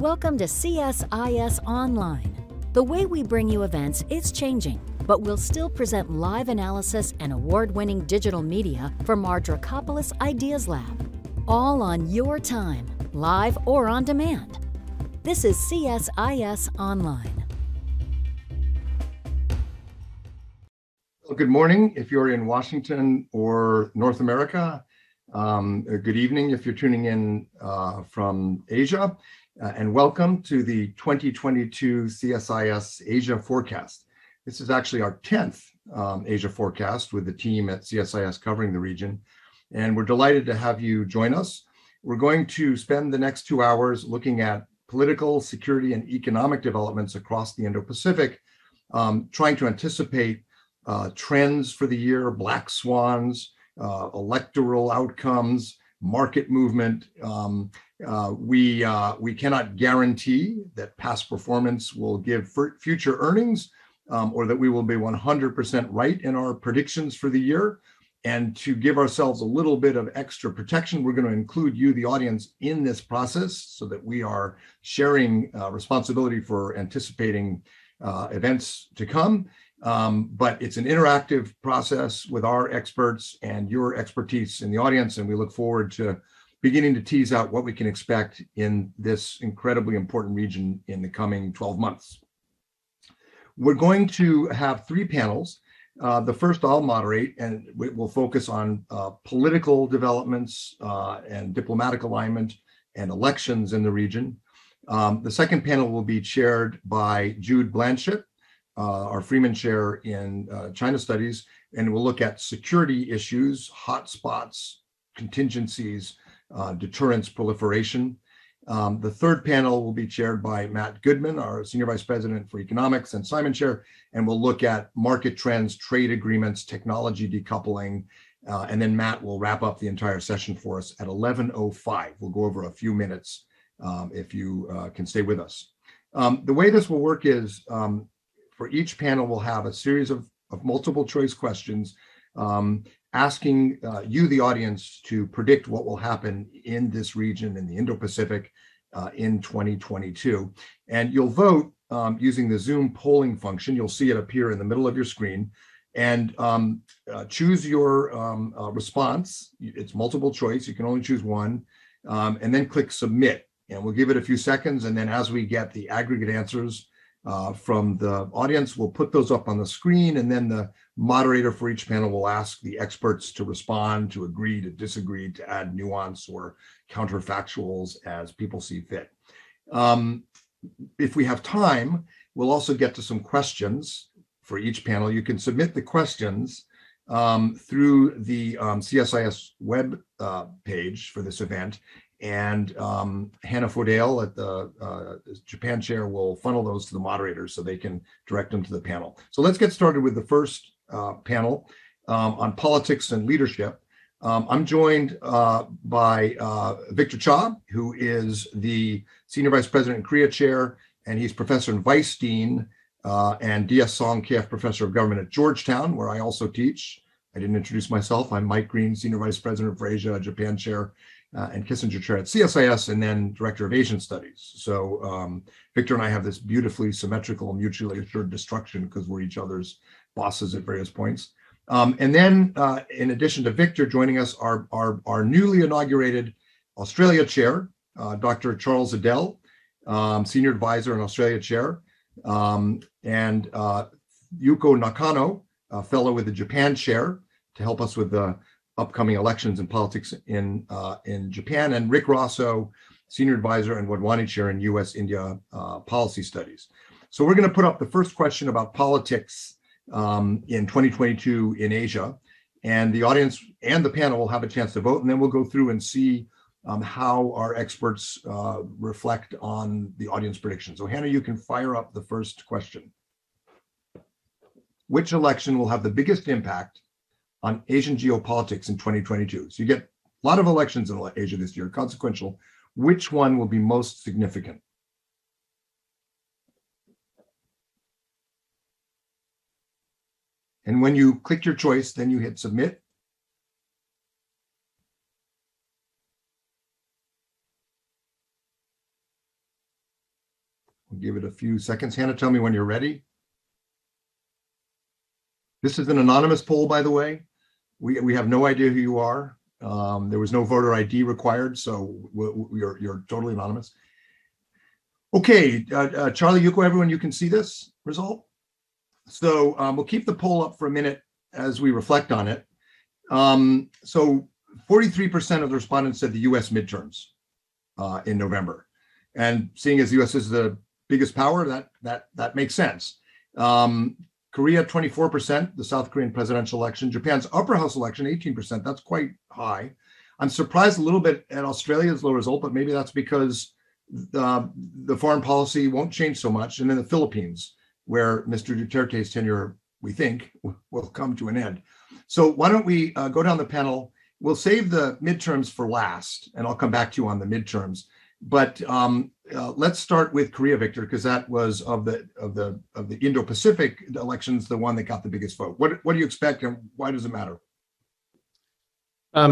Welcome to CSIS Online. The way we bring you events is changing, but we'll still present live analysis and award-winning digital media from our Drakopoulos Ideas Lab, all on your time, live or on demand. This is CSIS Online. Well, good morning if you're in Washington or North America. Good evening if you're tuning in from Asia, and welcome to the 2022 CSIS Asia Forecast. This is actually our 10th Asia Forecast with the team at CSIS covering the region, and we're delighted to have you join us. We're going to spend the next 2 hours looking at political, security, and economic developments across the Indo-Pacific, trying to anticipate trends for the year, black swans, electoral outcomes, market movement. We cannot guarantee that past performance will give future earnings or that we will be 100% right in our predictions for the year. And to give ourselves a little bit of extra protection, we're going to include you, the audience, in this process so that we are sharing responsibility for anticipating events to come. But it's an interactive process with our experts and your expertise in the audience, and we look forward to beginning to tease out what we can expect in this incredibly important region in the coming 12 months. We're going to have three panels. The first I'll moderate, and we'll focus on political developments and diplomatic alignment and elections in the region. The second panel will be chaired by Jude Blanchett, our Freeman Chair in China Studies, and we'll look at security issues, hotspots, contingencies, deterrence, proliferation. The third panel will be chaired by Matt Goodman, our Senior Vice President for Economics and Simon Chair, and we'll look at market trends, trade agreements, technology decoupling, and then Matt will wrap up the entire session for us at 11:05. We'll go over a few minutes if you can stay with us. The way this will work is, for each panel, we'll have a series of multiple choice questions asking you, the audience, to predict what will happen in this region, in the Indo-Pacific, in 2022. And you'll vote using the Zoom polling function. You'll see it appear in the middle of your screen. And choose your response. It's multiple choice. You can only choose one. And then click Submit. And we'll give it a few seconds. And then as we get the aggregate answers from the audience, we'll put those up on the screen, and then the moderator for each panel will ask the experts to respond, to agree, to disagree, to add nuance or counterfactuals as people see fit. If we have time, we'll also get to some questions for each panel. You can submit the questions through the CSIS web page for this event. And Hannah Fodale at the Japan Chair will funnel those to the moderators so they can direct them to the panel. So let's get started with the first panel on politics and leadership. I'm joined by Victor Cha, who is the Senior Vice President and Korea Chair, and he's Professor and Vice Dean and D.S. Song KF Professor of Government at Georgetown, where I also teach. I didn't introduce myself. I'm Mike Green, Senior Vice President for Asia, Japan Chair, and Kissinger Chair at CSIS, and then Director of Asian Studies. So Victor and I have this beautifully symmetrical, mutually assured destruction because we're each other's bosses at various points. And then in addition to Victor, joining us are our newly inaugurated Australia Chair, Dr. Charles Adell, Senior Advisor and Australia Chair, and Yuko Nakano, a fellow with the Japan Chair, to help us with the upcoming elections and politics in Japan, and Rick Rosso, Senior Advisor and Wadwani Chair in U.S.-India Policy Studies. So we're going to put up the first question about politics in 2022 in Asia, and the audience and the panel will have a chance to vote, and then we'll go through and see how our experts reflect on the audience prediction. So Hannah, you can fire up the first question. Which election will have the biggest impact on Asian geopolitics in 2022. So you get a lot of elections in Asia this year, consequential. Which one will be most significant? And when you click your choice, then you hit submit. We'll give it a few seconds. Hannah, tell me when you're ready. This is an anonymous poll, by the way. We have no idea who you are. There was no voter ID required, so you're totally anonymous. Okay, Charlie, Yuko, everyone, you can see this result. So we'll keep the poll up for a minute as we reflect on it. So 43% of the respondents said the U.S. midterms in November. And seeing as the U.S. is the biggest power, that makes sense. Korea, 24%, the South Korean presidential election. Japan's upper house election, 18%. That's quite high. I'm surprised a little bit at Australia's low result, but maybe that's because the foreign policy won't change so much. And in the Philippines, where Mr. Duterte's tenure, we think, will come to an end. So why don't we go down the panel? We'll save the midterms for last, and I'll come back to you on the midterms. But let's start with Korea, Victor, because that was of the Indo-Pacific elections, the one that got the biggest vote. What do you expect, and why does it matter?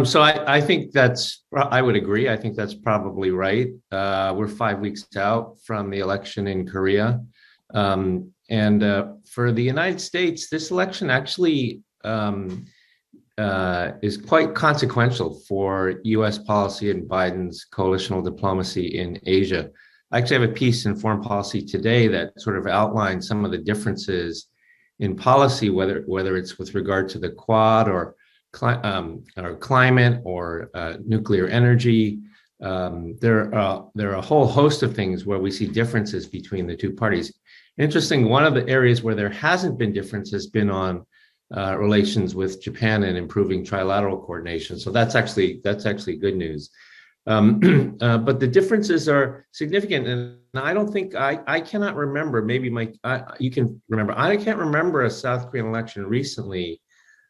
So I think that's, I would agree. I think that's probably right. We're 5 weeks out from the election in Korea, and for the United States, this election actually is quite consequential for U.S. policy and Biden's coalitional diplomacy in Asia. I actually have a piece in Foreign Policy Today that sort of outlines some of the differences in policy, whether it's with regard to the Quad or climate or nuclear energy. There are a whole host of things where we see differences between the two parties. Interesting, one of the areas where there hasn't been difference has been on relations with Japan and improving trilateral coordination. So that's actually good news. But the differences are significant, and I don't think I cannot remember. Maybe Mike, you can remember. I can't remember a South Korean election recently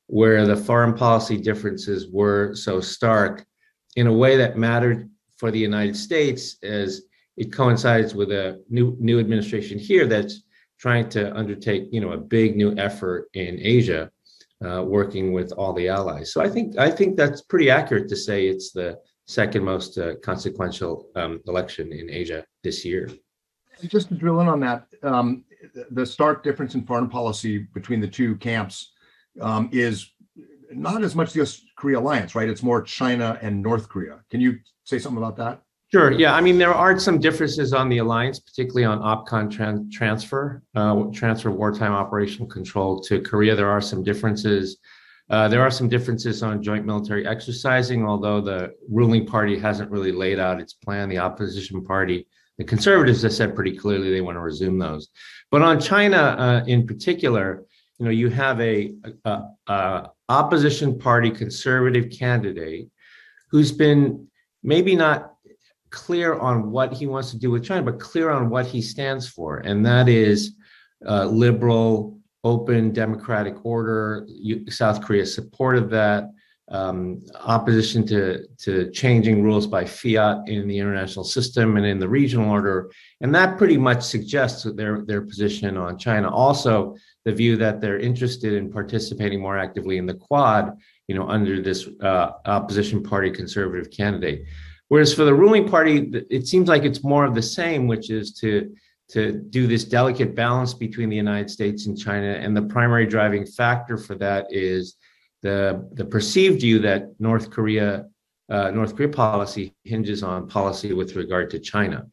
where the foreign policy differences were so stark in a way that mattered for the United States, as it coincides with a new administration here that's trying to undertake, a big new effort in Asia, working with all the allies. So I think that's pretty accurate to say it's the second most consequential election in Asia this year. Just to drill in on that, the stark difference in foreign policy between the two camps is not as much the U.S.-Korea alliance, right? It's more China and North Korea. Can you say something about that? Sure. Yeah. I mean, there are some differences on the alliance, particularly on OPCON transfer wartime operational control to Korea. There are some differences. There are some differences on joint military exercising, although the ruling party hasn't really laid out its plan. The opposition party, the conservatives, have said pretty clearly they want to resume those. But on China in particular, you have a opposition party conservative candidate who's been maybe not clear on what he wants to do with China, but clear on what he stands for. And that is liberal, open, democratic order. South Korea supported that. Opposition to changing rules by fiat in the international system and in the regional order. And that pretty much suggests their position on China. Also, the view that they're interested in participating more actively in the Quad, under this opposition party conservative candidate. Whereas for the ruling party, it seems like it's more of the same, which is to do this delicate balance between the United States and China. And the primary driving factor for that is the perceived view that North Korea policy hinges on policy with regard to China.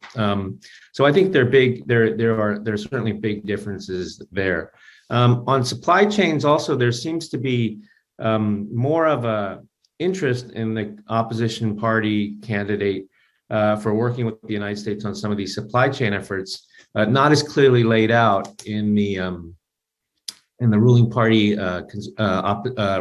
So I think there are certainly big differences there. On supply chains also, there seems to be more of a interest in the opposition party candidate for working with the United States on some of these supply chain efforts, not as clearly laid out in the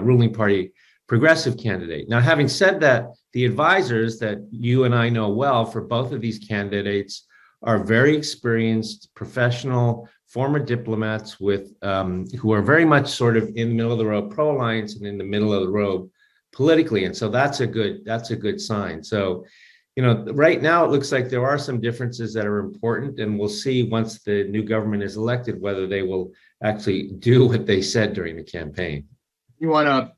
ruling party progressive candidate. Now, having said that, the advisors that you and I know well for both of these candidates are very experienced, professional, former diplomats with who are very much sort of in the middle of the road pro-alliance and in the middle of the road politically, and so that's a good sign. So, right now it looks like there are some differences that are important, and we'll see once the new government is elected whether they will actually do what they said during the campaign. You want to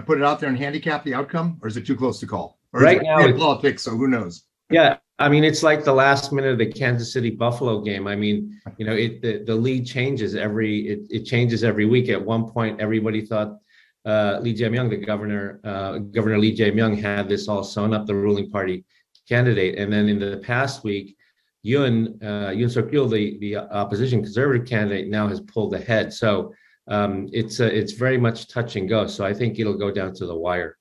put it out there and handicap the outcome, or is it too close to call? Or right now, it's politics, so who knows? Yeah, I mean, it's like the last minute of the Kansas City Buffalo game. I mean, you know, the lead changes every week. At one point, everybody thought Lee Jae-myung, the governor, Governor Lee Jae-myung, had this all sewn up, the ruling party candidate. And then in the past week, Yoon Suk Yeol, the opposition conservative candidate, now has pulled ahead. So it's very much touch and go. So I think it'll go down to the wire.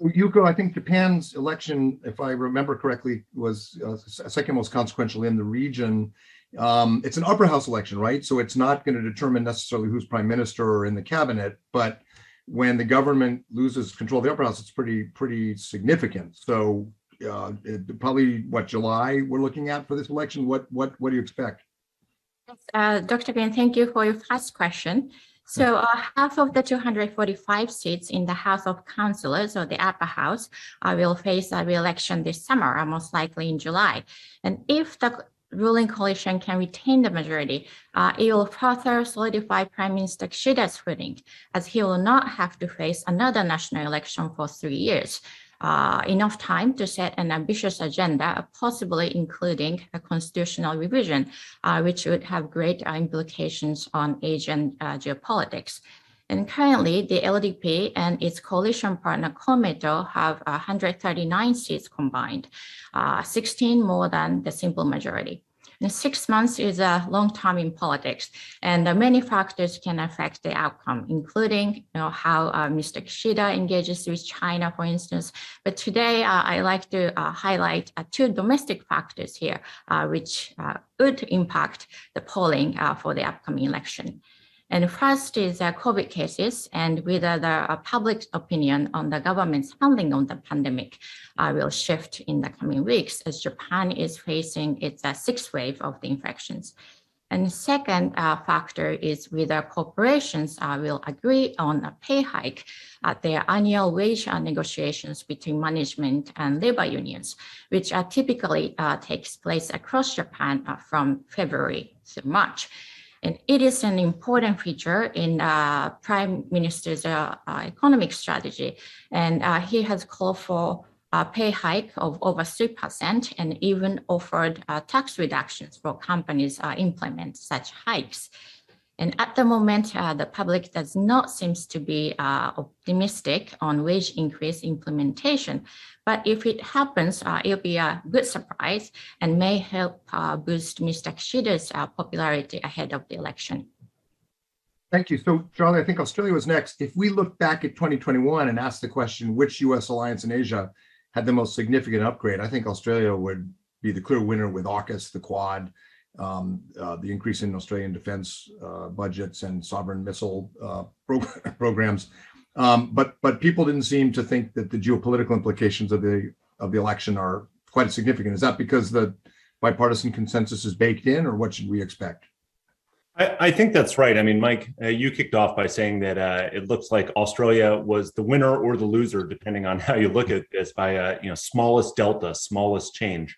Yuko, I think Japan's election, if I remember correctly, was second most consequential in the region. It's an upper house election, right? So it's not going to determine necessarily who's prime minister or in the cabinet. But when the government loses control of the upper house, it's pretty significant. So probably what, July we're looking at for this election. What do you expect? Dr. Bien, thank you for your first question. So half of the 245 seats in the House of Councillors, or the upper house, will face a re-election this summer, or most likely in July. And if the ruling coalition can retain the majority, it will further solidify Prime Minister Kishida's footing, as he will not have to face another national election for 3 years. Enough time to set an ambitious agenda, possibly including a constitutional revision, which would have great implications on Asian geopolitics. And currently, the LDP and its coalition partner Komeito have 139 seats combined, 16 more than the simple majority. And 6 months is a long time in politics, and many factors can affect the outcome, including how Mr. Kishida engages with China, for instance. But today, I like to highlight two domestic factors here, which would impact the polling for the upcoming election. And first is COVID cases, and whether the public opinion on the government's handling of the pandemic will shift in the coming weeks, as Japan is facing its sixth wave of the infections. And second factor is whether corporations will agree on a pay hike at their annual wage negotiations between management and labor unions, which typically takes place across Japan from February to March. And it is an important feature in Prime Minister's economic strategy. And he has called for a pay hike of over 3% and even offered tax reductions for companies implement such hikes. And at the moment, the public does not seem to be optimistic on wage increase implementation. But if it happens, it'll be a good surprise and may help boost Mr. Kishida's popularity ahead of the election. Thank you. So, Charlie, I think Australia was next. If we look back at 2021 and ask the question, which U.S. alliance in Asia had the most significant upgrade, I think Australia would be the clear winner with AUKUS, the Quad, the increase in Australian defense budgets and sovereign missile programs, but people didn't seem to think that the geopolitical implications of the election are quite as significant. Is that because the bipartisan consensus is baked in, or what should we expect? I think that's right. I mean, Mike, you kicked off by saying that it looks like Australia was the winner or the loser, depending on how you look at this, by smallest delta, smallest change.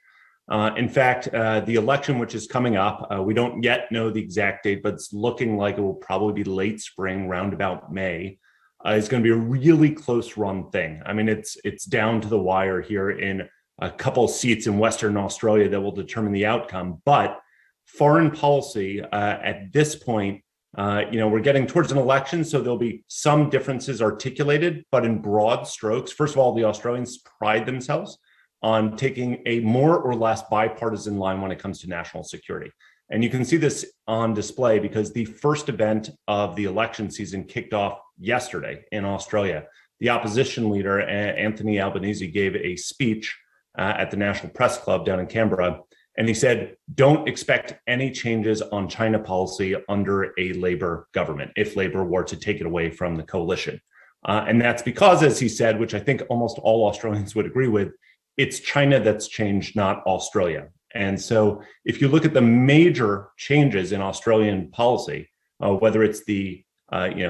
In fact, the election, which is coming up, we don't yet know the exact date, but it's looking like it will probably be late spring, roundabout May. It's going to be a really close run thing. I mean, it's down to the wire here in a couple seats in Western Australia that will determine the outcome. But foreign policy at this point, we're getting towards an election, so there'll be some differences articulated, but in broad strokes. First of all, the Australians pride themselves on taking a more or less bipartisan line when it comes to national security. And you can see this on display because the first event of the election season kicked off yesterday in Australia. The opposition leader, Anthony Albanese, gave a speech at the National Press Club down in Canberra. And he said, don't expect any changes on China policy under a Labor government if Labor were to take it away from the coalition. And that's because, as he said, which I think almost all Australians would agree with, it's China that's changed, not Australia. And so if you look at the major changes in Australian policy, whether it's the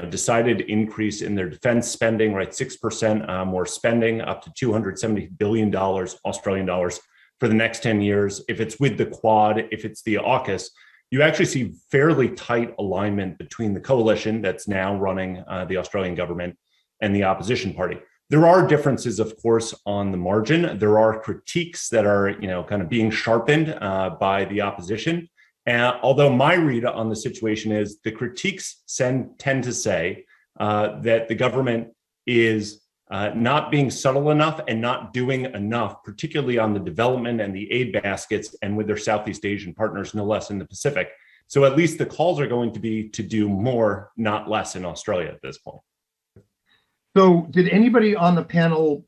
decided increase in their defense spending, right, 6% more spending, up to $270 billion Australian dollars for the next 10 years, if it's with the Quad, if it's the AUKUS, you actually see fairly tight alignment between the coalition that's now running the Australian government and the opposition party. There are differences, of course, on the margin. There are critiques that are, kind of being sharpened by the opposition. And although my read on the situation is the critiques tend to say that the government is not being subtle enough and not doing enough, particularly on the development and the aid baskets and with their Southeast Asian partners, no less in the Pacific. So at least the calls are going to be to do more, not less in Australia at this point. So did anybody on the panel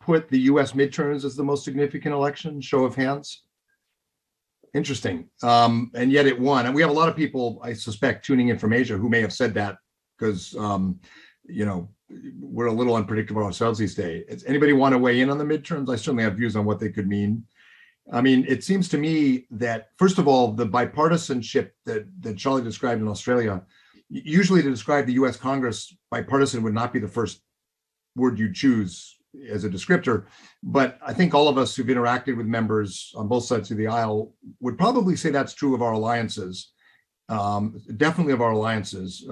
put the US midterms as the most significant election? Show of hands. Interesting. And yet it won. And we have a lot of people, I suspect, tuning in from Asia who may have said that because, we're a little unpredictable ourselves these days. Does anybody want to weigh in on the midterms? I certainly have views on what they could mean. I mean, it seems to me that, first of all, the bipartisanship that Charlie described in Australia, usually to describe the US Congress, bipartisan would not be the first word you choose as a descriptor. But I think all of us who've interacted with members on both sides of the aisle would probably say that's true of our alliances, definitely of our alliances.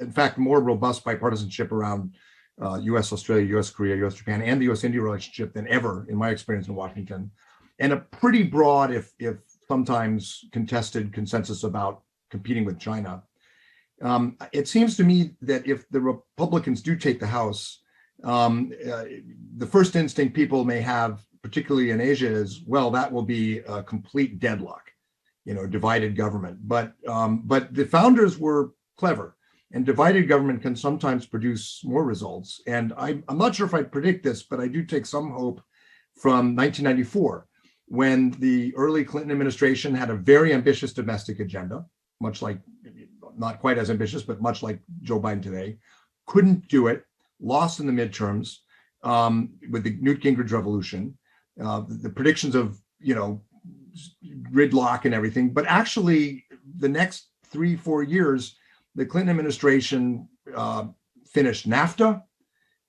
In fact, more robust bipartisanship around US Australia, US Korea, US Japan, and the US India relationship than ever in my experience in Washington. And a pretty broad, if sometimes contested, consensus about competing with China. It seems to me that if the Republicans do take the House, the first instinct people may have, particularly in Asia, is, well, that will be a complete deadlock, divided government. But the founders were clever, and divided government can sometimes produce more results. And I'm not sure if I predict this, but I do take some hope from 1994, when the early Clinton administration had a very ambitious domestic agenda, much like, not quite as ambitious, but much like Joe Biden today, couldn't do it, lost in the midterms with the Newt Gingrich revolution, the predictions of, gridlock and everything. But actually, the next 3-4 years, the Clinton administration finished NAFTA,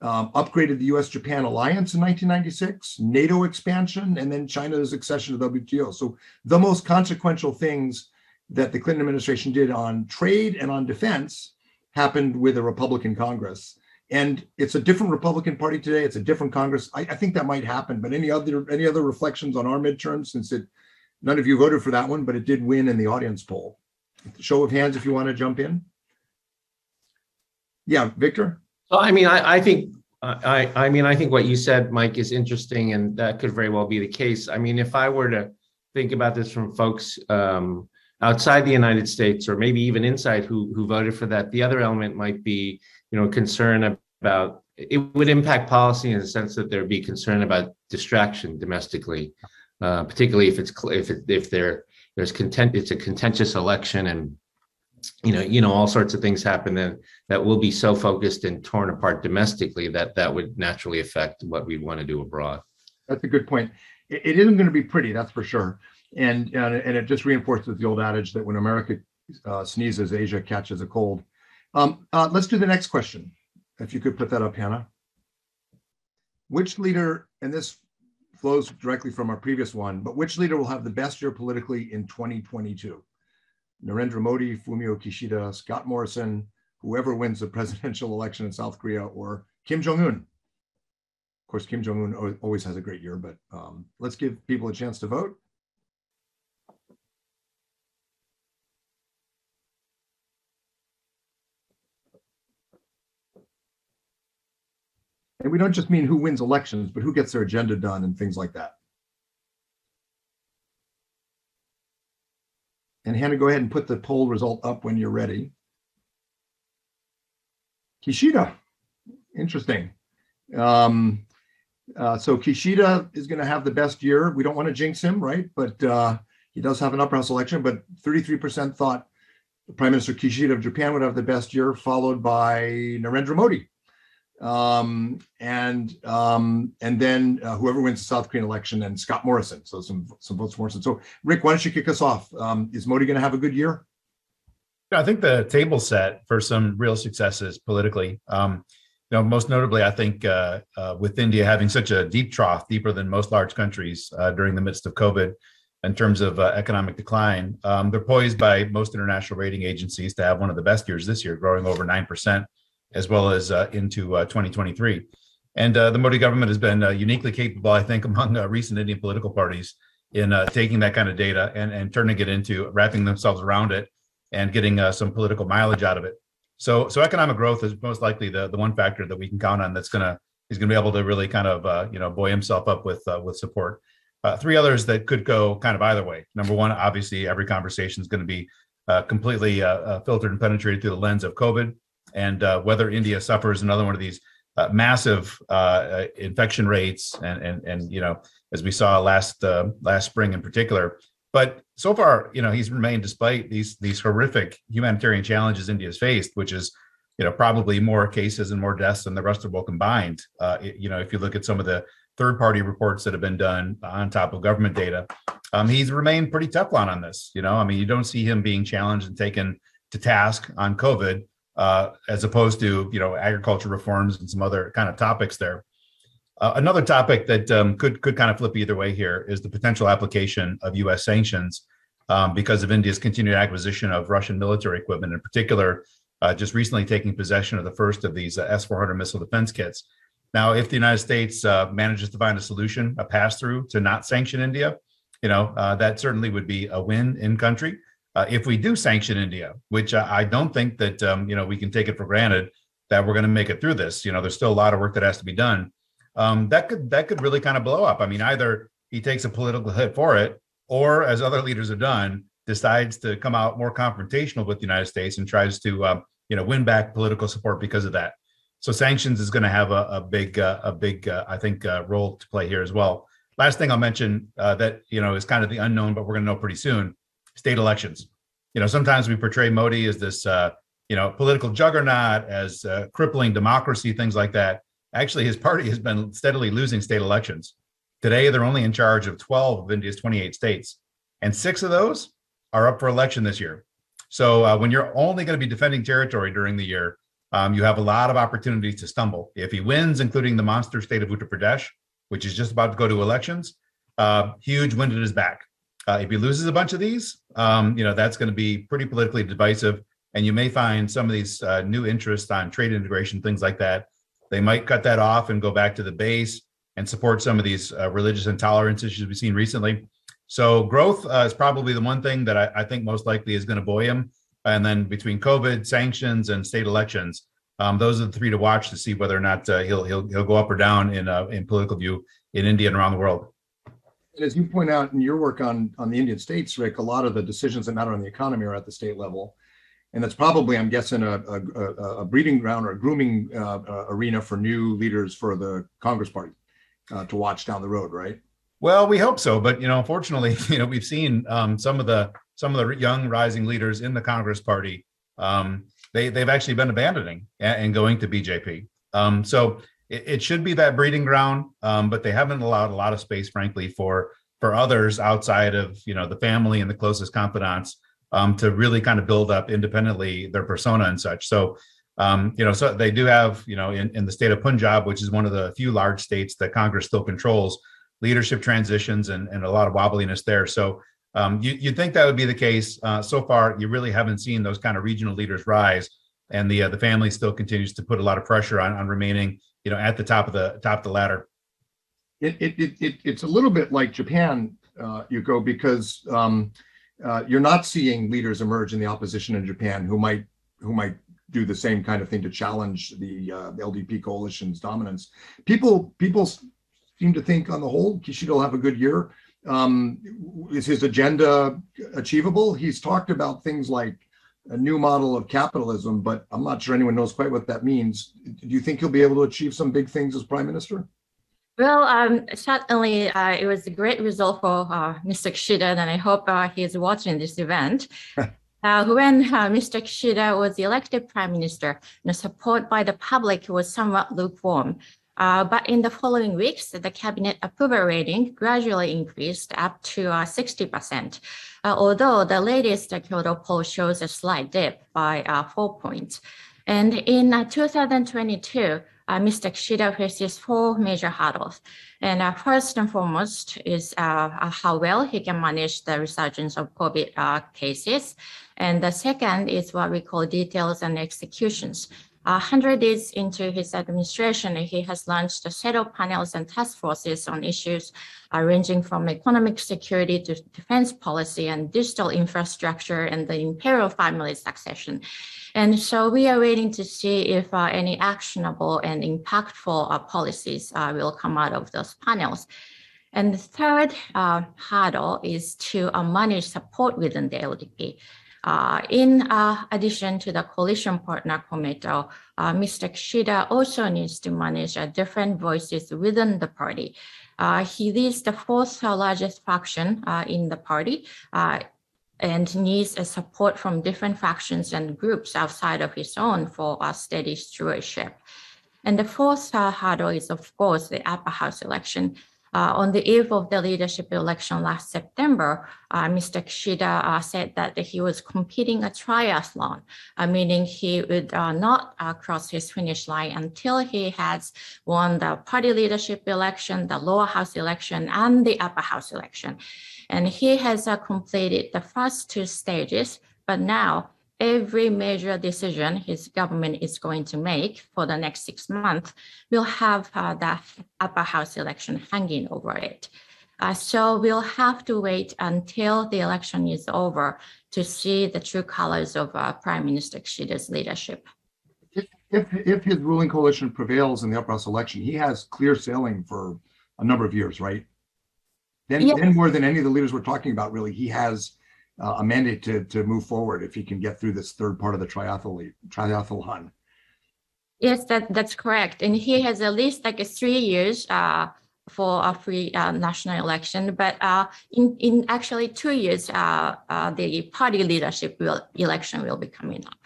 upgraded the US-Japan alliance in 1996, NATO expansion, and then China's accession to WTO. So the most consequential things that the Clinton administration did on trade and on defense happened with a Republican Congress. And it's a different Republican Party today. It's a different Congress. I think that might happen. But any other reflections on our midterms, since none of you voted for that one, but it did win in the audience poll? Show of hands if you want to jump in. Yeah, Victor? Well, I mean, I think what you said, Mike, is interesting, and that could very well be the case. I mean, if I were to think about this from folks outside the United States, or maybe even inside, who voted for that, the other element might be, concern about, it would impact policy in the sense that there'd be concern about distraction domestically, particularly if it's a contentious election, and all sorts of things happen that will be so focused and torn apart domestically that would naturally affect what we'd want to do abroad. That's a good point. It isn't going to be pretty, that's for sure. And it just reinforces the old adage that when America sneezes, Asia catches a cold. Let's do the next question. If you could put that up, Hannah. Which leader, and this flows directly from our previous one, but which leader will have the best year politically in 2022? Narendra Modi, Fumio Kishida, Scott Morrison, whoever wins the presidential election in South Korea, or Kim Jong-un? Of course, Kim Jong-un always has a great year, but let's give people a chance to vote. And we don't just mean who wins elections, but who gets their agenda done and things like that. And Hannah, go ahead and put the poll result up when you're ready. Kishida, interesting. So Kishida is going to have the best year. We don't want to jinx him, right? But he does have an upper house election, but 33% thought Prime Minister Kishida of Japan would have the best year, followed by Narendra Modi. And then whoever wins the South Korean election, and Scott Morrison. So some votes for Morrison. So Rick, why don't you kick us off? Is Modi going to have a good year? Yeah, I think the table's set for some real successes politically. Most notably, I think with India having such a deep trough, deeper than most large countries during the midst of COVID, in terms of economic decline, they're poised by most international rating agencies to have one of the best years this year, growing over 9%. As well as into 2023. And the Modi government has been uniquely capable, I think, among recent Indian political parties in taking that kind of data and turning it into, wrapping themselves around it and getting some political mileage out of it. So economic growth is most likely the one factor that we can count on that's he's gonna be able to really kind of buoy himself up with support. Three others that could go kind of either way. Number one, obviously, every conversation is going to be completely filtered and penetrated through the lens of COVID and whether India suffers another one of these massive infection rates and as we saw last spring in particular. But so far, he's remained, despite these horrific humanitarian challenges India's faced, which is, probably more cases and more deaths than the rest of the world combined. If you look at some of the third-party reports that have been done on top of government data, he's remained pretty Teflon on this. You don't see him being challenged and taken to task on COVID, as opposed to, agriculture reforms and some other kind of topics there. Another topic that could kind of flip either way here is the potential application of U.S. sanctions because of India's continued acquisition of Russian military equipment, in particular, just recently taking possession of the first of these S-400 missile defense kits. Now, if the United States manages to find a solution, a pass-through to not sanction India, that certainly would be a win in country. If we do sanction India, which I don't think that, we can take it for granted that we're going to make it through this. There's still a lot of work that has to be done. That could really kind of blow up. Either he takes a political hit for it, or as other leaders have done, decides to come out more confrontational with the United States and tries to, win back political support because of that. So sanctions is going to have a big, I think, role to play here as well. Last thing I'll mention that, is kind of the unknown, but we're going to know pretty soon: state elections. Sometimes we portray Modi as this, political juggernaut, as crippling democracy, things like that. Actually, his party has been steadily losing state elections. Today, they're only in charge of 12 of India's 28 states, and 6 of those are up for election this year. So when you're only going to be defending territory during the year, you have a lot of opportunities to stumble. If he wins, including the monster state of Uttar Pradesh, which is just about to go to elections, huge wind at his back. If he loses a bunch of these, that's going to be pretty politically divisive, and you may find some of these new interests on trade integration, things like that. They might cut that off and go back to the base and support some of these religious intolerance issues we've seen recently. So growth is probably the one thing that I think most likely is going to buoy him. And then between COVID, sanctions, and state elections, those are the three to watch to see whether or not he'll go up or down in political view in India and around the world. And as you point out in your work on the Indian states, Rick, a lot of the decisions that matter on the economy are at the state level. And that's probably, I'm guessing, a breeding ground or a grooming arena for new leaders for the Congress party to watch down the road, right? Well, we hope so. But, unfortunately, we've seen some of the young rising leaders in the Congress party. They've actually been abandoning and going to BJP. So it should be that breeding ground, but they haven't allowed a lot of space, frankly, for others outside of, the family and the closest confidants. To really kind of build up independently their persona and such. So, so they do have, in the state of Punjab, which is one of the few large states that Congress still controls, leadership transitions and a lot of wobbliness there. So you'd think that would be the case. So far, you really haven't seen those kind of regional leaders rise, and the family still continues to put a lot of pressure on remaining, at the top of the ladder. It's a little bit like Japan, Yuko, because. You're not seeing leaders emerge in the opposition in Japan who might do the same kind of thing to challenge the LDP coalition's dominance. People seem to think, on the whole, Kishida will have a good year. Is his agenda achievable? He's talked about things like a new model of capitalism, but I'm not sure anyone knows quite what that means. Do you think he'll be able to achieve some big things as prime minister? Well, certainly it was a great result for Mr. Kishida, and I hope he's watching this event. When Mr. Kishida was elected prime minister, support by the public was somewhat lukewarm. But in the following weeks, the cabinet approval rating gradually increased up to 60%, although the latest Kyoto poll shows a slight dip by 4 points. And in 2022, Mr. Kishida faces 4 major hurdles. And first and foremost is how well he can manage the resurgence of COVID cases. And the second is what we call details and executions. 100 days into his administration, he has launched shadow panels and task forces on issues ranging from economic security to defense policy and digital infrastructure and the imperial family succession. And so we are waiting to see if any actionable and impactful policies will come out of those panels. And the third hurdle is to manage support within the LDP. In addition to the coalition partner Komeito, Mr. Kishida also needs to manage different voices within the party. He leads the fourth largest faction in the party and needs support from different factions and groups outside of his own for steady stewardship. And the fourth hurdle is, of course, the upper house election. On the eve of the leadership election last September, Mr. Kishida said that he was competing a triathlon, meaning he would not cross his finish line until he has won the party leadership election, the lower house election, and the upper house election. And he has completed the first two stages, but now every major decision his government is going to make for the next 6 months will have the upper house election hanging over it. So we'll have to wait until the election is over to see the true colors of Prime Minister Kishida's leadership. If his ruling coalition prevails in the upper house election, he has clear sailing for a number of years, right? Then more than any of the leaders we're talking about, really, he has a mandate to move forward if he can get through this third part of the triathlon. Yes, that's correct. And he has at least like 3 years for a free national election, but in actually 2 years, the party leadership election will be coming up.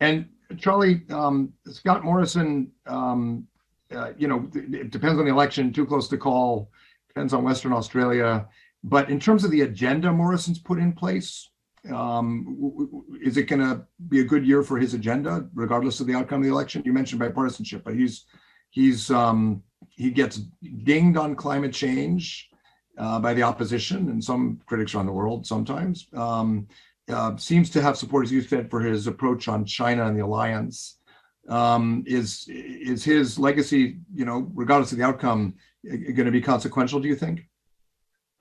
And Charlie, Scott Morrison, you know, it depends on the election, too close to call, depends on Western Australia. But in terms of the agenda Morrison's put in place, is it going to be a good year for his agenda, regardless of the outcome of the election? You mentioned bipartisanship, but he gets dinged on climate change by the opposition and some critics around the world sometimes. Seems to have support, as you said, for his approach on China and the alliance. Is his legacy, you know, regardless of the outcome, going to be consequential, do you think?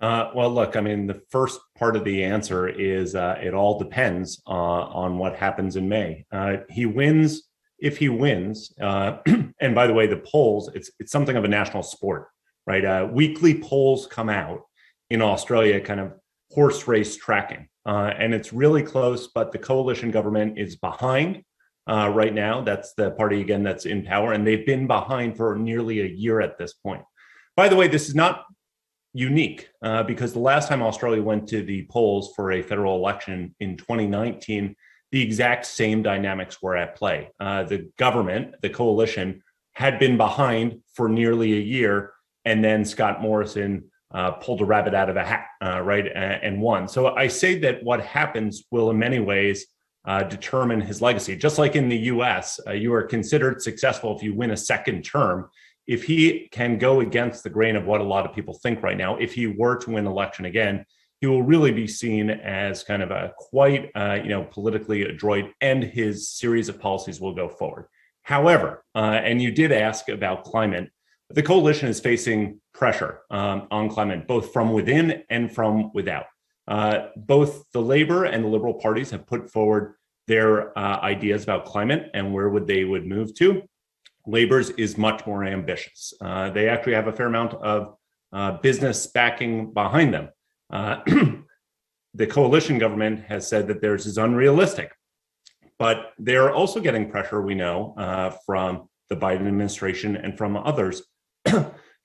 Well, look, I mean, the first part of the answer is it all depends on what happens in May. He wins, if he wins, and by the way, the polls, it's something of a national sport, right? Weekly polls come out in Australia, kind of horse race tracking, and it's really close, but the coalition government is behind right now. That's the party, again, that's in power, and they've been behind for nearly a year at this point. By the way, this is not unique because the last time Australia went to the polls for a federal election in 2019, the exact same dynamics were at play. The government, the coalition, had been behind for nearly a year, and then Scott Morrison pulled a rabbit out of a hat, right, and won. So I say that what happens will in many ways determine his legacy. Just like in the US, you are considered successful if you win a second term. If he can go against the grain of what a lot of people think right now, if he were to win election again, he will really be seen as kind of a quite, you know, politically adroit, and his series of policies will go forward. However, and you did ask about climate, the coalition is facing pressure on climate, both from within and from without. Both the Labor and the Liberal parties have put forward their ideas about climate and where they would move to. Labor's is much more ambitious. They actually have a fair amount of business backing behind them. The coalition government has said that theirs is unrealistic, but they're also getting pressure, we know, from the Biden administration and from others.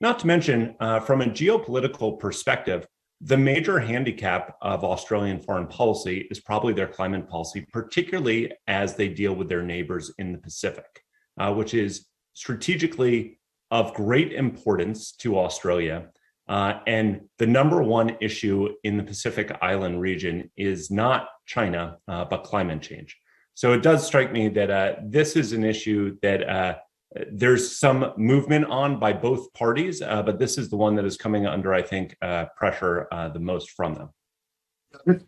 Not to mention, from a geopolitical perspective, the major handicap of Australian foreign policy is probably their climate policy, particularly as they deal with their neighbors in the Pacific. Which is strategically of great importance to Australia. And the number one issue in the Pacific Island region is not China, but climate change. So it does strike me that this is an issue that there's some movement on by both parties, but this is the one that is coming under, I think, pressure the most from them.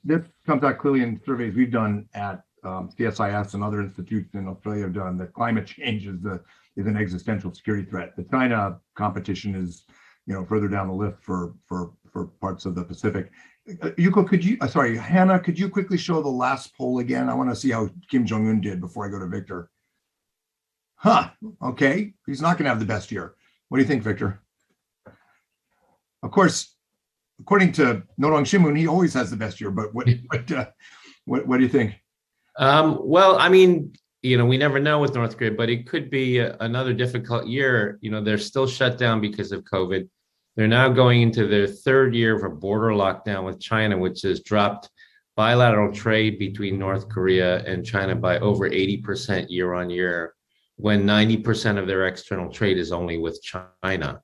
This comes out clearly in surveys we've done at CSIS and other institutes in Australia have done, that climate change is an existential security threat. The China competition is, you know, further down the list for parts of the Pacific. Yuko, could you, sorry, Hannah, could you quickly show the last poll again? I want to see how Kim Jong-un did before I go to Victor. Huh, okay, he's not going to have the best year. What do you think, Victor? Of course, according to Norong Shimun, he always has the best year, but what do you think? Well, I mean, you know, we never know with North Korea, but it could be another difficult year. You know, they're still shut down because of COVID. They're now going into their third year of a border lockdown with China, which has dropped bilateral trade between North Korea and China by over 80% year on year, when 90% of their external trade is only with China.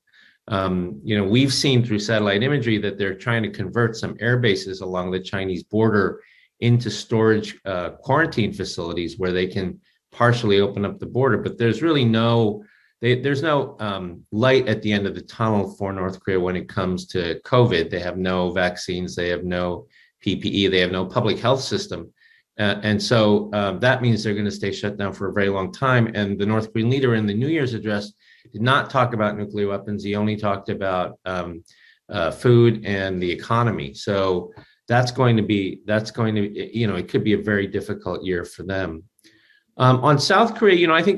You know, we've seen through satellite imagery that they're trying to convert some air bases along the Chinese border into storage quarantine facilities where they can partially open up the border. But there's really no, there's no light at the end of the tunnel for North Korea when it comes to COVID. They have no vaccines, they have no PPE, they have no public health system. And so that means they're going to stay shut down for a very long time. And the North Korean leader in the New Year's address did not talk about nuclear weapons. He only talked about food and the economy. So that's going to be, you know, it could be a very difficult year for them. On South Korea, you know, I think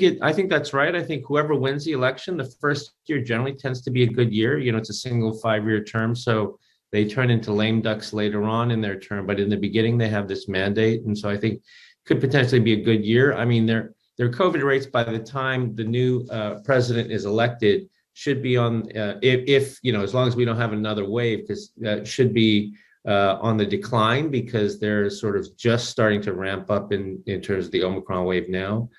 that's right. I think whoever wins the election, the first year generally tends to be a good year. You know, it's a single 5-year term, so they turn into lame ducks later on in their term, but in the beginning they have this mandate, and so I think could potentially be a good year. I mean, their COVID rates by the time the new president is elected should be on, if you know, as long as we don't have another wave, because should be on the decline, because they're sort of just starting to ramp up in terms of the Omicron wave now.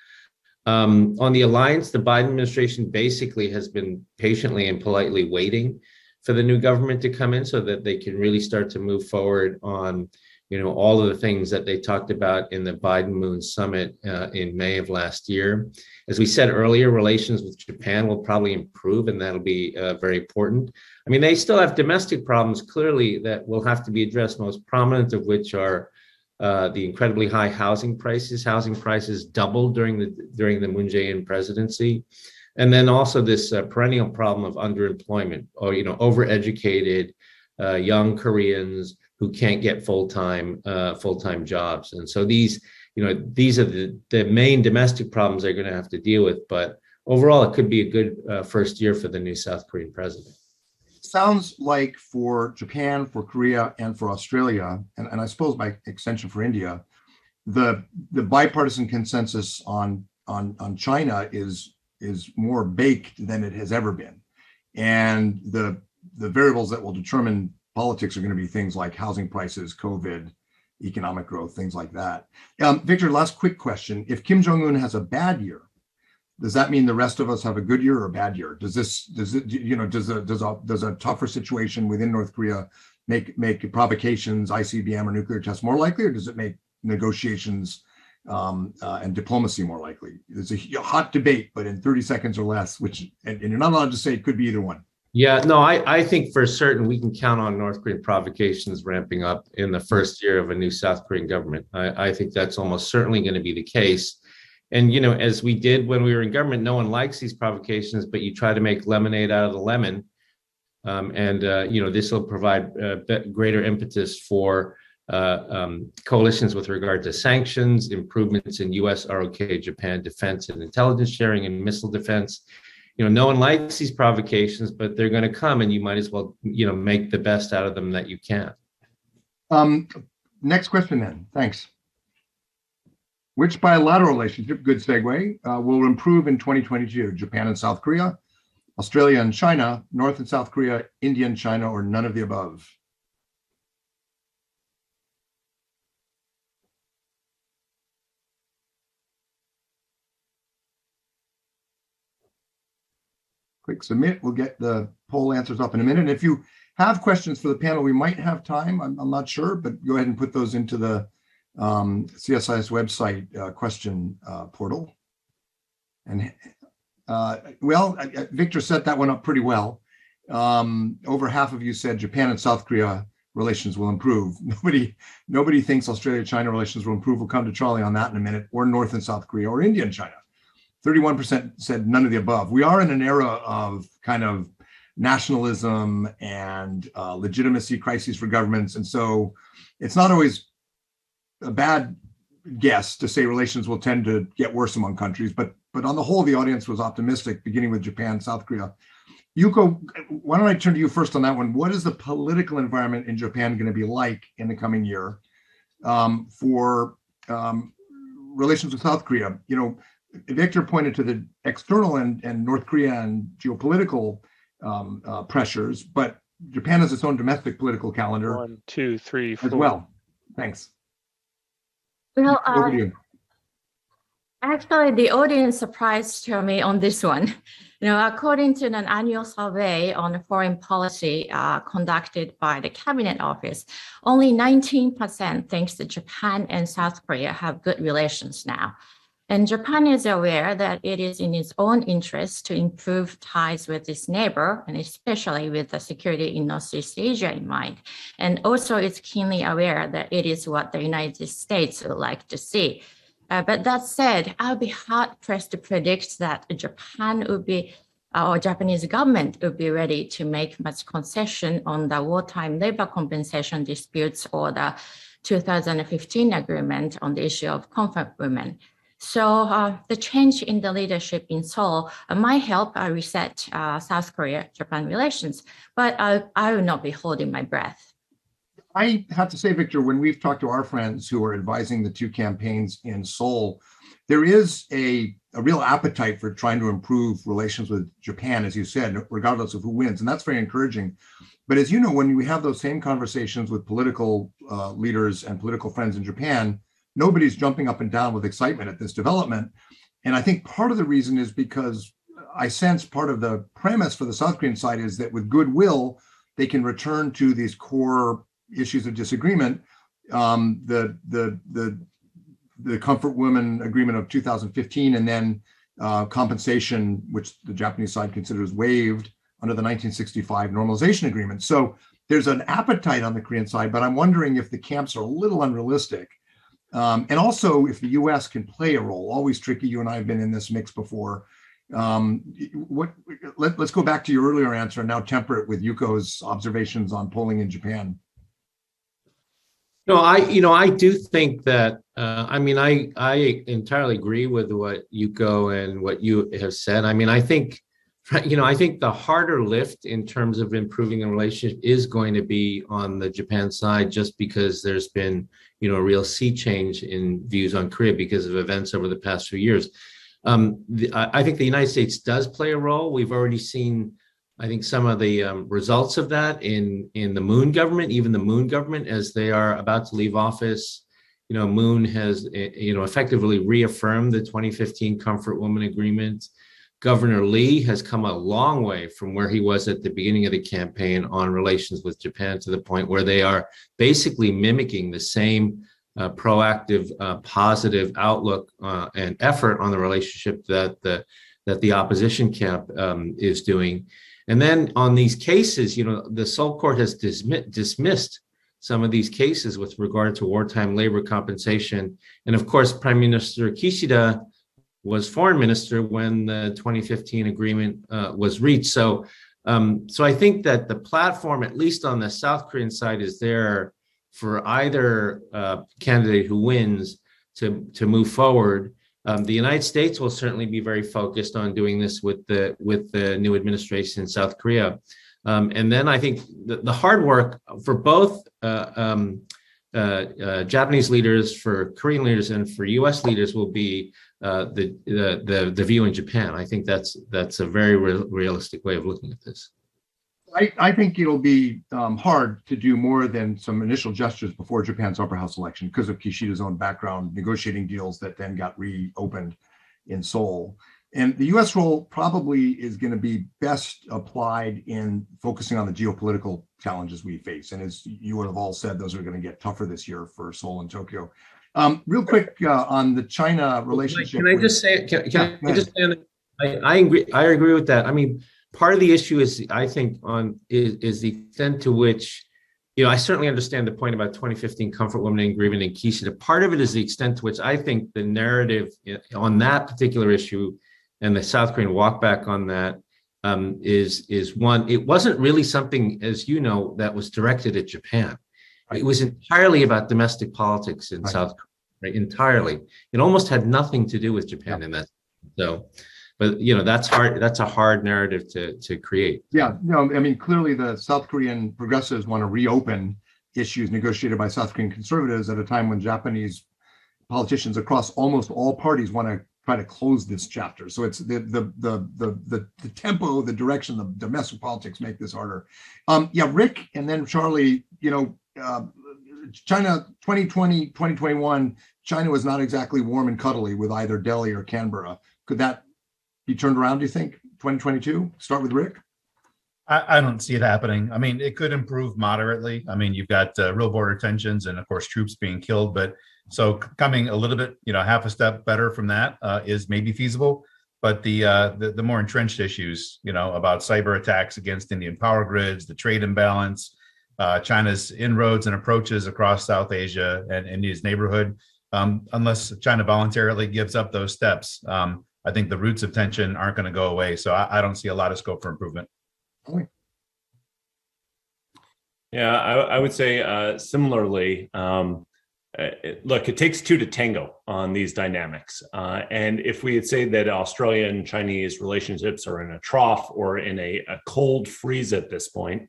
On the alliance, the Biden administration basically has been patiently and politely waiting for the new government to come in so that they can really start to move forward on, you know, all of the things that they talked about in the Biden-Moon summit in May of last year. As we said earlier, relations with Japan will probably improve, and that'll be very important. I mean, they still have domestic problems, clearly, that will have to be addressed, most prominent of which are the incredibly high housing prices. Housing prices doubled during the Moon Jae-in presidency. And then also this perennial problem of underemployment, or, you know, overeducated young Koreans who can't get full-time jobs. And so these, you know, these are the main domestic problems they're going to have to deal with. But overall, it could be a good first year for the new South Korean president. Sounds like for Japan, for Korea, and for Australia, and I suppose by extension for India, the bipartisan consensus on China is more baked than it has ever been. And the variables that will determine politics are going to be things like housing prices, COVID, economic growth, things like that. Victor, last quick question. If Kim Jong-un has a bad year, does that mean the rest of us have a good year or a bad year? Does a tougher situation within North Korea make provocations, ICBM or nuclear tests more likely, or does it make negotiations and diplomacy more likely? There's a hot debate, but in 30 seconds or less, which, and you're not allowed to say it could be either one. Yeah, no, I think for certain we can count on North Korean provocations ramping up in the first year of a new South Korean government. I think that's almost certainly going to be the case. And, you know, as we did when we were in government, no one likes these provocations, but you try to make lemonade out of the lemon. You know, this will provide greater impetus for coalitions with regard to sanctions, improvements in U.S., ROK, Japan defense and intelligence sharing, and missile defense. You know, no one likes these provocations, but they're going to come, and you might as well, you know, make the best out of them that you can. Next question, then. Thanks. Which bilateral relationship, good segue, will improve in 2022? Japan and South Korea, Australia and China, North and South Korea, India and China, or none of the above? Click submit. We'll get the poll answers up in a minute. And if you have questions for the panel, we might have time. I'm not sure, but go ahead and put those into the CSIS website question portal. And well, Victor set that one up pretty well. Over half of you said Japan and South Korea relations will improve. Nobody thinks Australia-China relations will improve. We'll come to Charlie on that in a minute, or North and South Korea, or India and China. 31% said none of the above. We are in an era of kind of nationalism and legitimacy crises for governments. And so it's not always a bad guess to say relations will tend to get worse among countries, but on the whole, the audience was optimistic, beginning with Japan, South Korea. Yuko, why don't I turn to you first on that one? What is the political environment in Japan going to be like in the coming year for relations with South Korea? You know, Victor pointed to the external and North Korea and geopolitical pressures, but Japan has its own domestic political calendar. 1, 2, 3, 4. As well. Thanks. Well, actually, the audience surprised to me on this one. You know, according to an annual survey on foreign policy conducted by the Cabinet Office, only 19% thinks that Japan and South Korea have good relations now. And Japan is aware that it is in its own interest to improve ties with its neighbor, and especially with the security in Northeast Asia in mind. And also it's keenly aware that it is what the United States would like to see. But that said, I'll be hard-pressed to predict that Japan would be, or Japanese government would be ready to make much concession on the wartime labor compensation disputes or the 2015 agreement on the issue of comfort women. So the change in the leadership in Seoul might help reset South Korea-Japan relations, but I will not be holding my breath. I have to say, Victor, when we've talked to our friends who are advising the two campaigns in Seoul, there is a real appetite for trying to improve relations with Japan, as you said, regardless of who wins. And that's very encouraging. But as you know, when we have those same conversations with political leaders and political friends in Japan, nobody's jumping up and down with excitement at this development. And I think part of the reason is because I sense part of the premise for the South Korean side is that with goodwill, they can return to these core issues of disagreement, the comfort women agreement of 2015, and then compensation, which the Japanese side considers waived under the 1965 normalization agreement. So there's an appetite on the Korean side, but I'm wondering if the camps are a little unrealistic. And also if the US can play a role, always tricky, you and I have been in this mix before. Let's go back to your earlier answer and now temper it with Yuko's observations on polling in Japan. No, I do think that, I entirely agree with what Yuko and what you have said. I mean, I think, I think the harder lift in terms of improving the relationship is going to be on the Japan side, just because there's been, a real sea change in views on Korea because of events over the past few years. I think the United States does play a role. We've already seen, I think, some of the results of that in the Moon government, even the Moon government, as they are about to leave office. Moon has, effectively reaffirmed the 2015 Comfort Women Agreement. Governor Lee has come a long way from where he was at the beginning of the campaign on relations with Japan, to the point where they are basically mimicking the same proactive, positive outlook and effort on the relationship that the opposition camp is doing. And then on these cases, the Seoul court has dismissed some of these cases with regard to wartime labor compensation. And of course, Prime Minister Kishida was foreign minister when the 2015 agreement was reached. So I think that the platform, at least on the South Korean side, is there for either candidate who wins to move forward. The United States will certainly be very focused on doing this with the new administration in South Korea, and then I think the hard work for both Japanese leaders, for Korean leaders, and for U.S. leaders will be the view in Japan. I think that's a very realistic way of looking at this. I think it'll be hard to do more than some initial gestures before Japan's upper house election because of Kishida's own background negotiating deals that then got reopened in Seoul. And the U.S. role probably is going to be best applied in focusing on the geopolitical challenges we face. And as you would have all said, those are going to get tougher this year for Seoul and Tokyo. Real quick on the China relationship. Can I just say? Can I just say? I agree with that. I mean, part of the issue is, I think, is the extent to which you know, I certainly understand the point about 2015 comfort women and agreement in Kishida. Part of it is the extent to which I think the narrative on that particular issue and the South Korean walkback on that is one. It wasn't really something, as you know, that was directed at Japan. It was entirely about domestic politics in South Korea, right? Entirely. It almost had nothing to do with Japan in that. So, but you know, that's hard. That's a hard narrative to create. Yeah, no, I mean, clearly the South Korean progressives want to reopen issues negotiated by South Korean conservatives at a time when Japanese politicians across almost all parties want to try to close this chapter. So it's the tempo, the direction, the domestic politics make this harder. Yeah, Rick, and then Charlie, you know, China 2020, 2021, China was not exactly warm and cuddly with either Delhi or Canberra. Could that be turned around, do you think, 2022? Start with Rick. I don't see it happening. I mean, it could improve moderately. I mean, you've got real border tensions and, of course, troops being killed. But so coming a little bit, you know, half a step better from that is maybe feasible. But the more entrenched issues, you know, about cyber attacks against Indian power grids, the trade imbalance, China's inroads and approaches across South Asia and India's neighborhood, unless China voluntarily gives up those steps, I think the roots of tension aren't going to go away. So I don't see a lot of scope for improvement. Yeah, I would say similarly, look, it takes two to tango on these dynamics. And if we had said that Australia and Chinese relationships are in a trough or in a cold freeze at this point,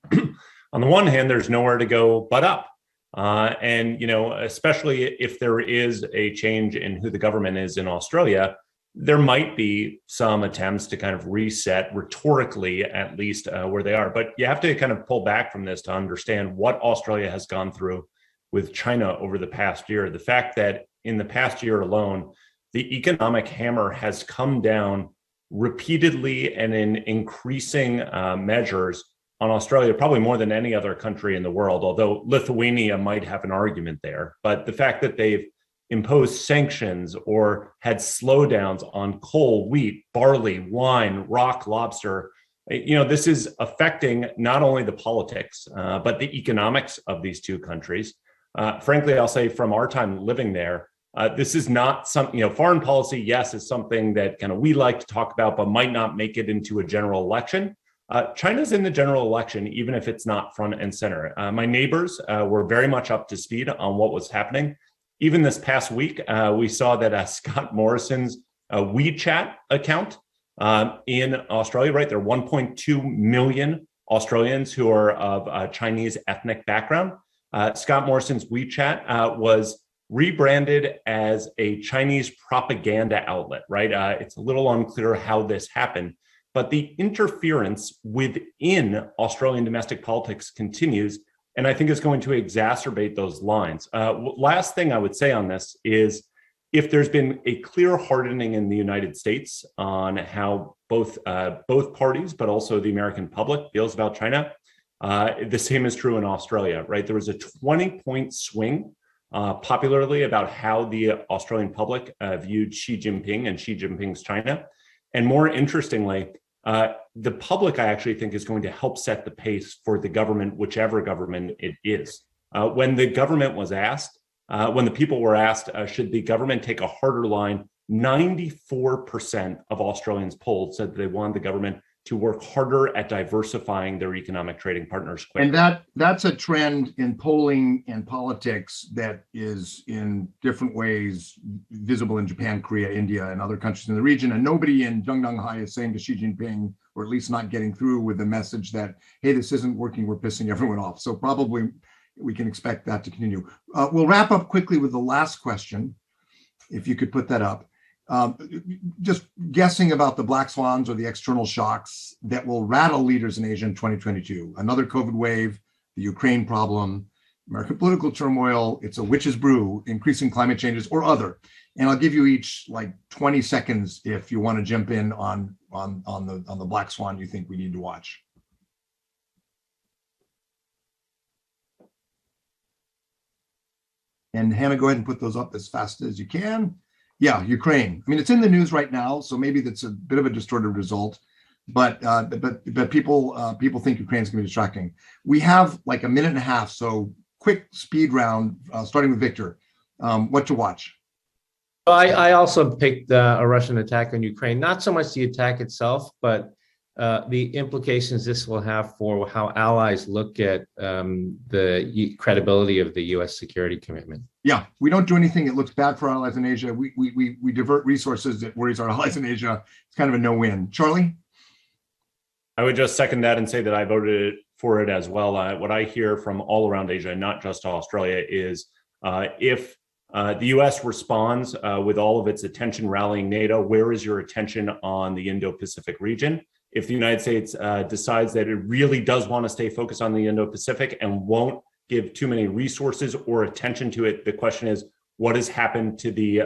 on the one hand, there's nowhere to go but up. And, you know, especially if there is a change in who the government is in Australia, there might be some attempts to kind of reset rhetorically, at least where they are. But you have to kind of pull back from this to understand what Australia has gone through with China over the past year. The fact that in the past year alone, the economic hammer has come down repeatedly and in increasing measures on Australia, probably more than any other country in the world, although Lithuania might have an argument there. But the fact that they've imposed sanctions or had slowdowns on coal, wheat, barley, wine, rock, lobster, you know, this is affecting not only the politics, but the economics of these two countries. Frankly, I'll say from our time living there, this is not some, you know, foreign policy, yes, is something that kind of we like to talk about, but might not make it into a general election. China's in the general election, even if it's not front and center. My neighbors were very much up to speed on what was happening. Even this past week, we saw that Scott Morrison's WeChat account in Australia, right? There are 1.2 million Australians who are of Chinese ethnic background. Scott Morrison's WeChat was rebranded as a Chinese propaganda outlet, right? It's a little unclear how this happened. But the interference within Australian domestic politics continues, and I think it's going to exacerbate those lines. Last thing I would say on this is, if there's been a clear hardening in the United States on how both parties, but also the American public, feels about China, the same is true in Australia, right? There was a 20-point swing popularly about how the Australian public viewed Xi Jinping and Xi Jinping's China. And more interestingly, the public, I actually think, is going to help set the pace for the government, whichever government it is. When the government was asked, when the people were asked, should the government take a harder line, 94% of Australians polled said they wanted the government to work harder at diversifying their economic trading partners quickly. And that's a trend in polling and politics that is in different ways visible in Japan, Korea, India, and other countries in the region. And nobody in Zhongnanhai is saying to Xi Jinping, or at least not getting through with the message that, hey, this isn't working, we're pissing everyone off. So probably we can expect that to continue. We'll wrap up quickly with the last question, if you could put that up. Just guessing about the black swans or the external shocks that will rattle leaders in Asia in 2022. Another COVID wave, the Ukraine problem, American political turmoil, it's a witch's brew, increasing climate changes or other. And I'll give you each like 20 seconds if you want to jump in on the black swan you think we need to watch. And Hannah, go ahead and put those up as fast as you can. Yeah, Ukraine. I mean, it's in the news right now, so maybe that's a bit of a distorted result. but people think Ukraine's going to be distracting. We have like a minute and a half, so quick speed round, starting with Victor. What to watch? I also picked a Russian attack on Ukraine, not so much the attack itself, but the implications this will have for how allies look at the credibility of the U.S. security commitment. Yeah, we don't do anything that looks bad for our allies in Asia. We divert resources that worries our allies in Asia. It's kind of a no-win. Charlie? I would just second that and say that I voted for it as well. What I hear from all around Asia, not just Australia, is if the U.S. responds with all of its attention rallying NATO, where is your attention on the Indo-Pacific region? If the United States decides that it really does want to stay focused on the Indo-Pacific and won't give too many resources or attention to it, the question is, what has happened to the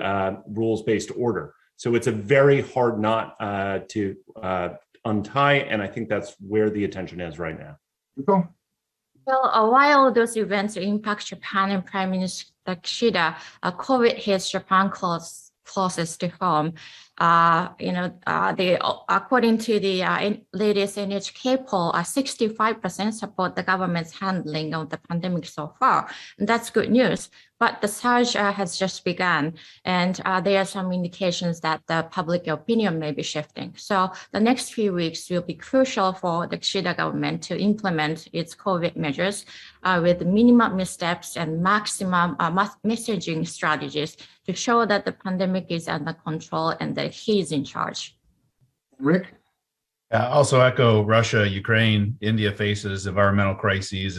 rules-based order? So it's a very hard knot to untie, and I think that's where the attention is right now. Well, while those events impact Japan and Prime Minister Kishida, COVID hits Japan closest to home. According to the latest NHK poll, 65% support the government's handling of the pandemic so far. And that's good news. But the surge has just begun, and there are some indications that the public opinion may be shifting. So the next few weeks will be crucial for the Kishida government to implement its COVID measures with minimum missteps and maximum messaging strategies to show that the pandemic is under control and that he's in charge. Rick? Also echo Russia, Ukraine, India faces environmental crises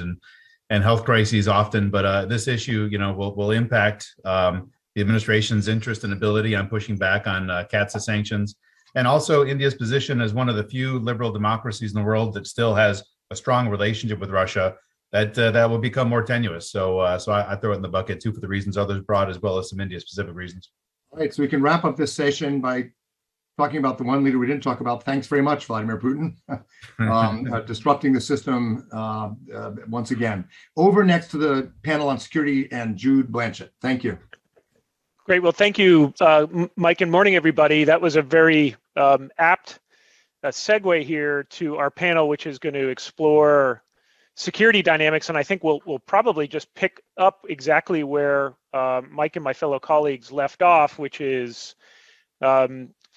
and health crises often, but this issue, will impact the administration's interest and ability on pushing back on CATSA sanctions, and also India's position as one of the few liberal democracies in the world that still has a strong relationship with Russia. That will become more tenuous. So I throw it in the bucket too for the reasons others brought, as well as some India-specific reasons. All right, so we can wrap up this session by talking about the one leader we didn't talk about. Thanks very much, Vladimir Putin, disrupting the system once again. Over next to the panel on security and Jude Blanchett. Thank you. Great. Well, thank you, Mike, and morning, everybody. That was a very apt segue here to our panel, which is going to explore security dynamics. And I think we'll probably just pick up exactly where Mike and my fellow colleagues left off, which is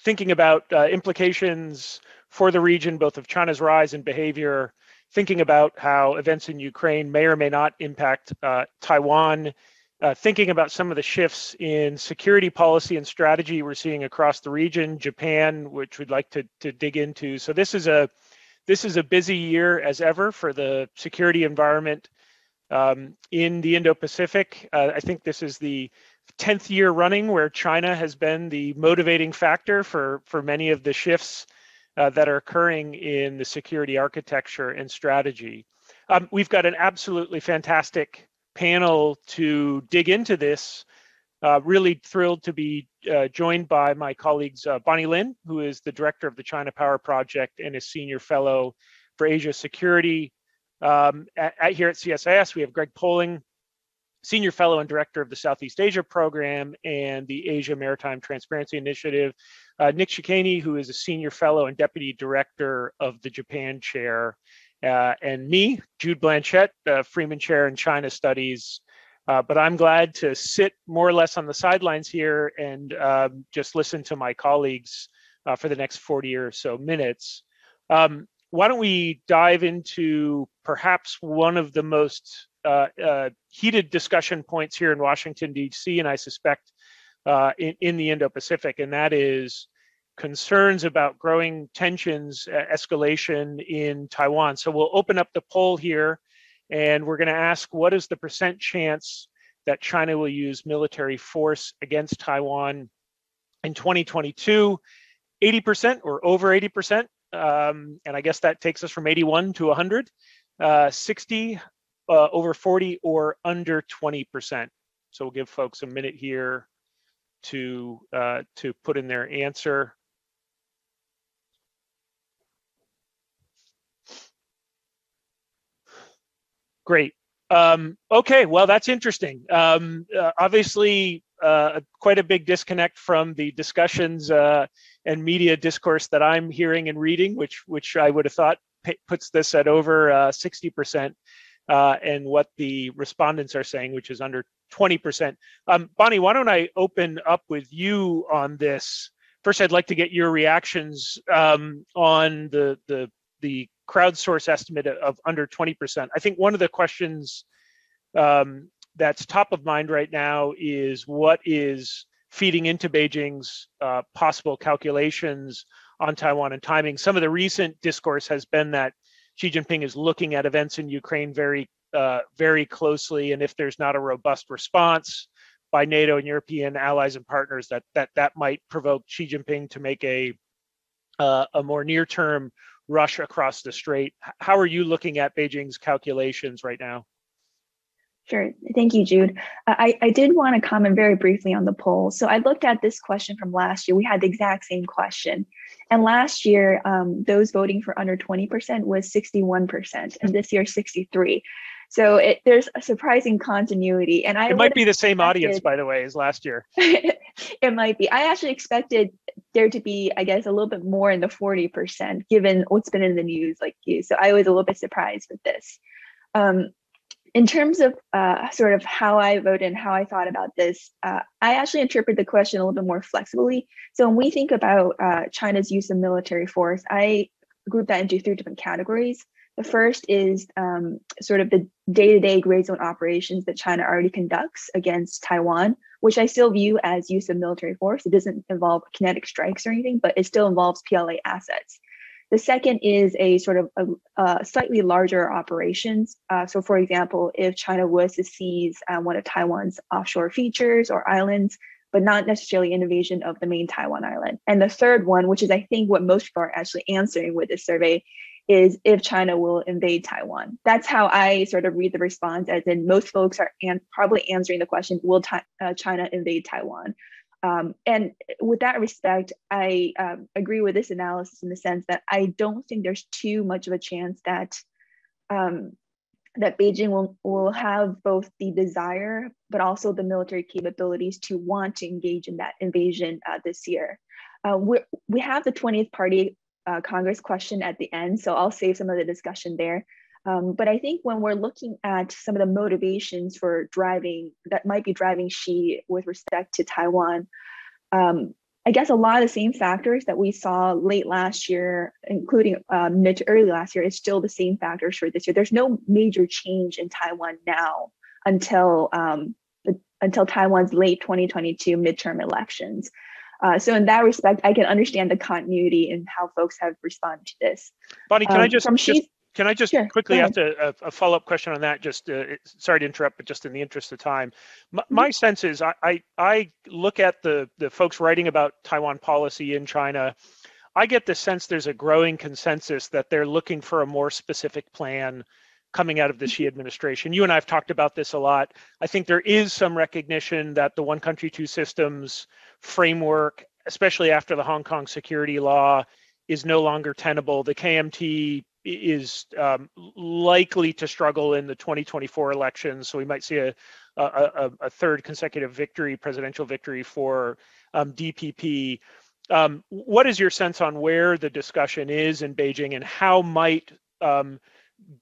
thinking about implications for the region, both of China's rise in behavior, thinking about how events in Ukraine may or may not impact Taiwan, thinking about some of the shifts in security policy and strategy we're seeing across the region, Japan, which we'd like to dig into. So this is a busy year as ever for the security environment in the Indo-Pacific. I think this is the 10th year running where China has been the motivating factor for many of the shifts that are occurring in the security architecture and strategy. We've got an absolutely fantastic panel to dig into this. Really thrilled to be joined by my colleagues, Bonnie Lin, who is the director of the China Power Project and a senior fellow for Asia Security. Here at CSIS, we have Greg Poling, senior fellow and director of the Southeast Asia Program and the Asia Maritime Transparency Initiative. Nick Chicani, who is a senior fellow and deputy director of the Japan Chair, and me, Jude Blanchett, Freeman Chair in China Studies. But I'm glad to sit more or less on the sidelines here and just listen to my colleagues for the next 40 or so minutes. Why don't we dive into perhaps one of the most heated discussion points here in Washington, D.C., and I suspect in the Indo-Pacific, and that is concerns about growing tensions, escalation in Taiwan. So we'll open up the poll here, and we're going to ask, what is the percent chance that China will use military force against Taiwan in 2022? 80% or over 80%, and I guess that takes us from 81 to 100, 60. Over 40 or under 20%. So we'll give folks a minute here to put in their answer. Great. Okay, well, that's interesting. Obviously, quite a big disconnect from the discussions and media discourse that I'm hearing and reading, which I would have thought puts this at over 60%, and what the respondents are saying, which is under 20%. Bonnie, why don't I open up with you on this? First, I'd like to get your reactions on the crowdsource estimate of under 20%. I think one of the questions that's top of mind right now is what is feeding into Beijing's possible calculations on Taiwan and timing. Some of the recent discourse has been that Xi Jinping is looking at events in Ukraine very closely, and if there's not a robust response by NATO and European allies and partners, that might provoke Xi Jinping to make a more near-term rush across the strait. How are you looking at Beijing's calculations right now? Sure. Thank you, Jude. I did want to comment very briefly on the poll. So I looked at this question from last year. We had the exact same question. And last year, those voting for under 20% was 61%, and this year 63%. So there's a surprising continuity. And it might be the same audience, by the way, as last year. It might be. I actually expected there to be, I guess, a little bit more in the 40%, given what's been in the news, like you. So I was a little bit surprised with this. In terms of sort of how I voted and how I thought about this, I actually interpret the question a little bit more flexibly. So when we think about China's use of military force, I group that into three different categories. The first is sort of the day-to-day gray zone operations that China already conducts against Taiwan, which I still view as use of military force. It doesn't involve kinetic strikes or anything, but it still involves PLA assets. The second is a sort of slightly larger operations. So for example, if China was to seize one of Taiwan's offshore features or islands, but not necessarily an invasion of the main Taiwan island. And the third one, which is I think what most people are actually answering with this survey, is if China will invade Taiwan. That's how I sort of read the response, as in most folks are probably answering the question, will China invade Taiwan? And with that respect, I agree with this analysis in the sense that I don't think there's too much of a chance that that Beijing will have both the desire, but also the military capabilities to want to engage in that invasion this year. We have the 20th Party Congress question at the end, so I'll save some of the discussion there. But I think when we're looking at some of the motivations for driving Xi with respect to Taiwan, I guess a lot of the same factors that we saw late last year, including mid to early last year, is still the same factors for this year. There's no major change in Taiwan now until Taiwan's late 2022 midterm elections. So in that respect, I can understand the continuity in how folks have responded to this. Bonnie, can I just can I just quickly ask a follow-up question on that? Just sorry to interrupt, but just in the interest of time, my sense is I look at the folks writing about Taiwan policy in China. I get the sense there's a growing consensus that they're looking for a more specific plan coming out of the Xi administration. You and I have talked about this a lot. I think there is some recognition that the one country, two systems framework, especially after the Hong Kong security law, is no longer tenable. The KMT is likely to struggle in the 2024 elections. So we might see a third consecutive presidential victory for DPP. What is your sense on where the discussion is in Beijing, and how might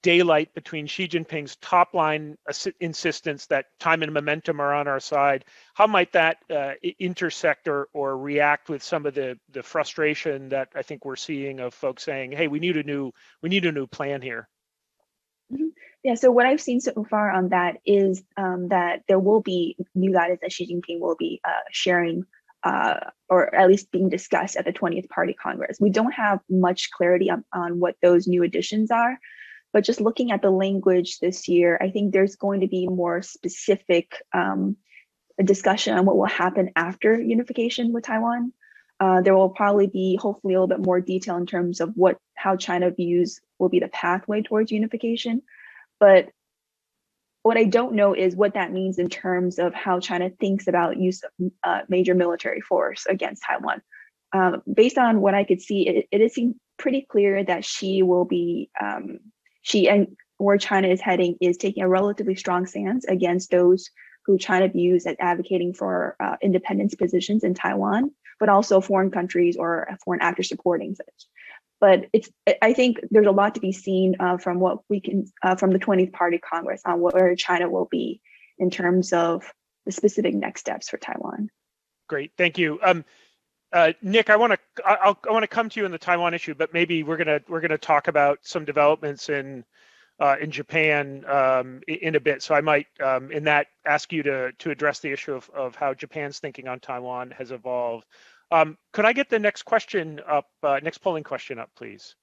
daylight between Xi Jinping's top line insistence that time and momentum are on our side, how might that intersect or react with some of the frustration that I think we're seeing of folks saying, hey, we need a new plan here? Mm-hmm. Yeah, so what I've seen so far on that is that there will be new guidance that Xi Jinping will be sharing, or at least being discussed at the 20th Party Congress. We don't have much clarity on what those new additions are. But just looking at the language this year, I think there's going to be more specific discussion on what will happen after unification with Taiwan. There will probably be hopefully a little bit more detail in terms of how China views will be the pathway towards unification. But what I don't know is what that means in terms of how China thinks about use of major military force against Taiwan. Based on what I could see, it is seem pretty clear that Xi will be Xi and where China is heading is taking a relatively strong stance against those who China views as advocating for independence positions in Taiwan, but also foreign countries or foreign actors supporting such. But it's, I think there's a lot to be seen from what we can, from the 20th Party Congress on where China will be in terms of the specific next steps for Taiwan. Great, thank you. Nick, I want to come to you on the Taiwan issue, but maybe we're gonna talk about some developments in Japan in a bit. So I might in that ask you to address the issue of how Japan's thinking on Taiwan has evolved. Could I get the next question up, next polling question up, please?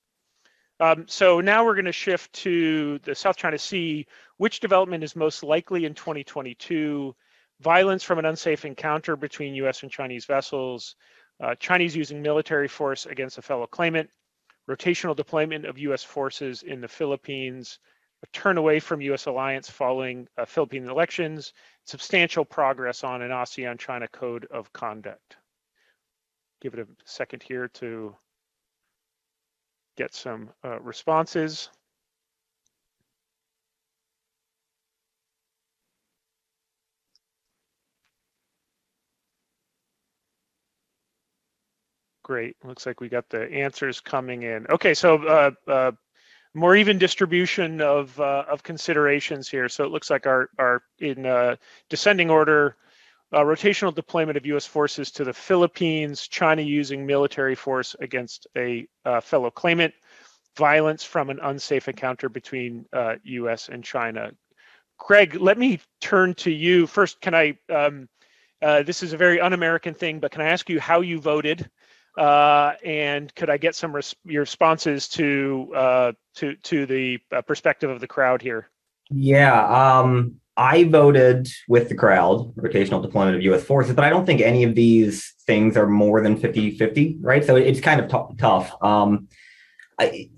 So now we're going to shift to the South China Sea. Which development is most likely in 2022? Violence from an unsafe encounter between U.S. and Chinese vessels, Chinese using military force against a fellow claimant, rotational deployment of U.S. forces in the Philippines, a turn away from U.S. alliance following Philippine elections, substantial progress on an ASEAN-China code of conduct. Give it a second here to get some responses. Great, looks like we got the answers coming in. Okay, so more even distribution of considerations here. So it looks like our in descending order, rotational deployment of U.S. forces to the Philippines, China using military force against a fellow claimant, violence from an unsafe encounter between U.S. and China. Greg, let me turn to you first. Can I? This is a very un-American thing, but can I ask you how you voted? And could I get some your responses to the perspective of the crowd here? Yeah, I voted with the crowd, rotational deployment of U.S. forces, but I don't think any of these things are more than 50-50, right? So it's kind of tough.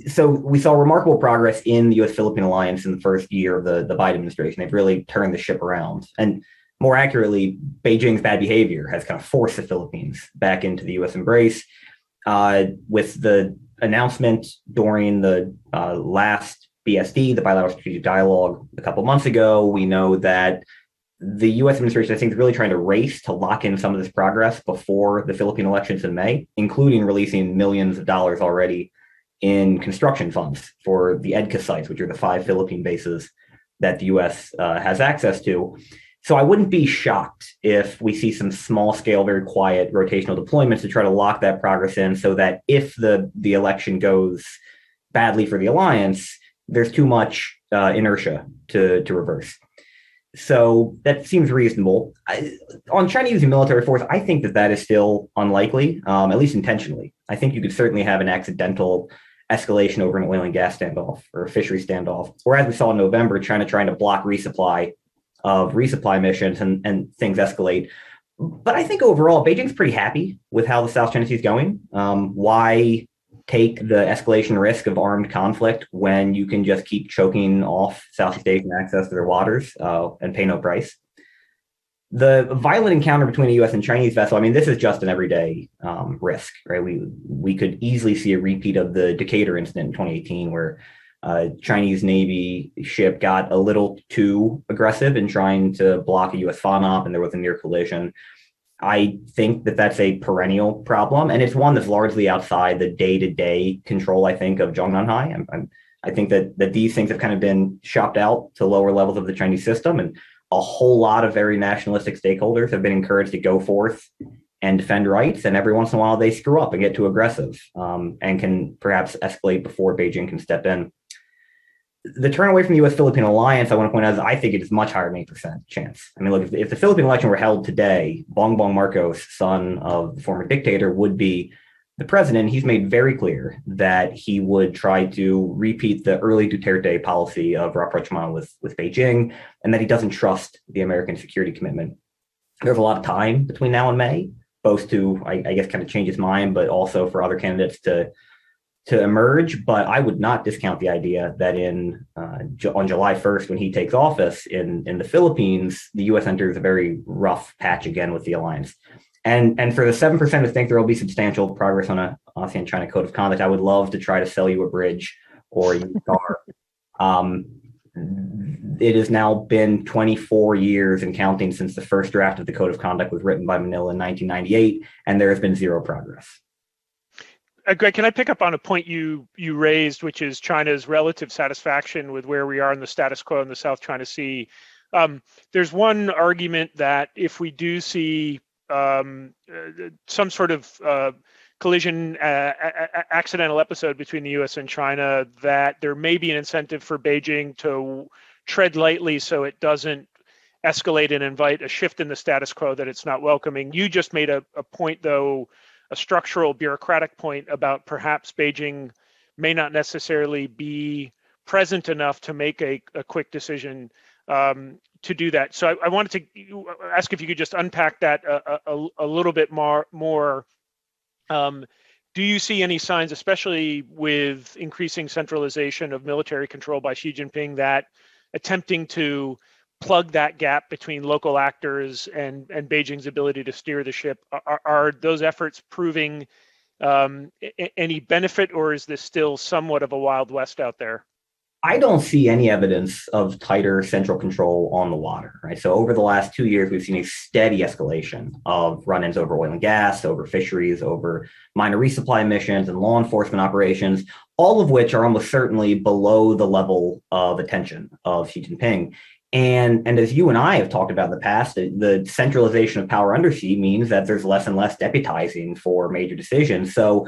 So we saw remarkable progress in the U.S.-Philippine alliance in the first year of the Biden administration. They've really turned the ship around. And more accurately, Beijing's bad behavior has kind of forced the Philippines back into the U.S. embrace. With the announcement during the last BSD, the Bilateral Strategic Dialogue, a couple months ago, we know that the U.S. administration, I think, is really trying to race to lock in some of this progress before the Philippine elections in May, including releasing millions of dollars already in construction funds for the EDCA sites, which are the 5 Philippine bases that the U.S. has access to. So I wouldn't be shocked if we see some small scale, very quiet rotational deployments to try to lock that progress in so that if the election goes badly for the alliance, there's too much inertia to reverse. So that seems reasonable. On China using military force, I think that is still unlikely, at least intentionally. I think you could certainly have an accidental escalation over an oil and gas standoff or a fishery standoff, or as we saw in November, China trying to block resupply of resupply missions and things escalate. But I think overall, Beijing's pretty happy with how the South China Sea is going. Why take the escalation risk of armed conflict when you can just keep choking off Southeast Asian access to their waters and pay no price? The violent encounter between a U.S. and Chinese vessel, I mean, this is just an everyday risk, right? We could easily see a repeat of the Decatur incident in 2018 where Chinese Navy ship got a little too aggressive in trying to block a U.S. FONOP, and there was a near collision. I think that's a perennial problem, and it's one that's largely outside the day-to-day control, I think, of Zhongnanhai. I think that these things have kind of been shopped out to lower levels of the Chinese system, and a whole lot of very nationalistic stakeholders have been encouraged to go forth and defend rights, and every once in a while they screw up and get too aggressive and can perhaps escalate before Beijing can step in. The turn away from the U.S.-Philippine alliance, I want to point out, is I think it is much higher than 8% chance. I mean, look, if the Philippine election were held today, Bongbong Marcos, son of the former dictator, would be the president. He's made very clear that he would try to repeat the early Duterte policy of rapprochement with Beijing, and that he doesn't trust the American security commitment. There's a lot of time between now and May, both to, I guess, kind of change his mind, but also for other candidates to emerge, but I would not discount the idea that on July 1st, when he takes office in the Philippines, the U.S. enters a very rough patch again with the alliance. And for the 7% who think there will be substantial progress on an ASEAN-China code of conduct, I would love to try to sell you a bridge or a used car. it has now been 24 years and counting since the first draft of the Code of Conduct was written by Manila in 1998, and there has been zero progress. Greg, can I pick up on a point you raised, which is China's relative satisfaction with where we are in the status quo in the South China Sea? There's one argument that if we do see some sort of collision, accidental episode between the U.S. and China, that there may be an incentive for Beijing to tread lightly so it doesn't escalate and invite a shift in the status quo that it's not welcoming. You just made a point, though, a structural bureaucratic point about perhaps Beijing may not necessarily be present enough to make a quick decision to do that. So I wanted to ask if you could just unpack that a little bit more. Do you see any signs, especially with increasing centralization of military control by Xi Jinping, that attempting to plug that gap between local actors and Beijing's ability to steer the ship, are those efforts proving any benefit, or is this still somewhat of a Wild West out there? I don't see any evidence of tighter central control on the water, right? So over the last 2 years, we've seen a steady escalation of run-ins over oil and gas, over fisheries, over minor resupply missions and law enforcement operations, all of which are almost certainly below the level of attention of Xi Jinping. And as you and I have talked about in the past, the centralization of power under Xi means that there's less and less deputizing for major decisions. So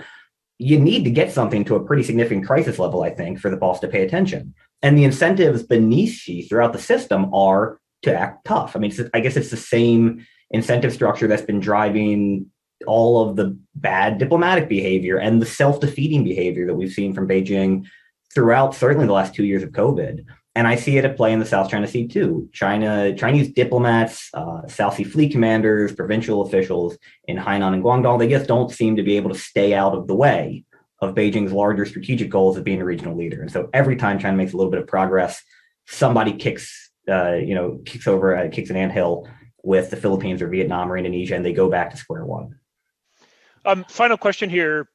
you need to get something to a pretty significant crisis level, I think, for the boss to pay attention. And the incentives beneath Xi throughout the system are to act tough. I mean, I guess it's the same incentive structure that's been driving all of the bad diplomatic behavior and the self-defeating behavior that we've seen from Beijing throughout certainly the last 2 years of COVID. And I see it at play in the South China Sea too. Chinese diplomats, South Sea Fleet commanders, provincial officials in Hainan and Guangdong, they just don't seem to be able to stay out of the way of Beijing's larger strategic goals of being a regional leader. And so every time China makes a little bit of progress, somebody kicks an anthill with the Philippines or Vietnam or Indonesia, and they go back to square one. Final question here.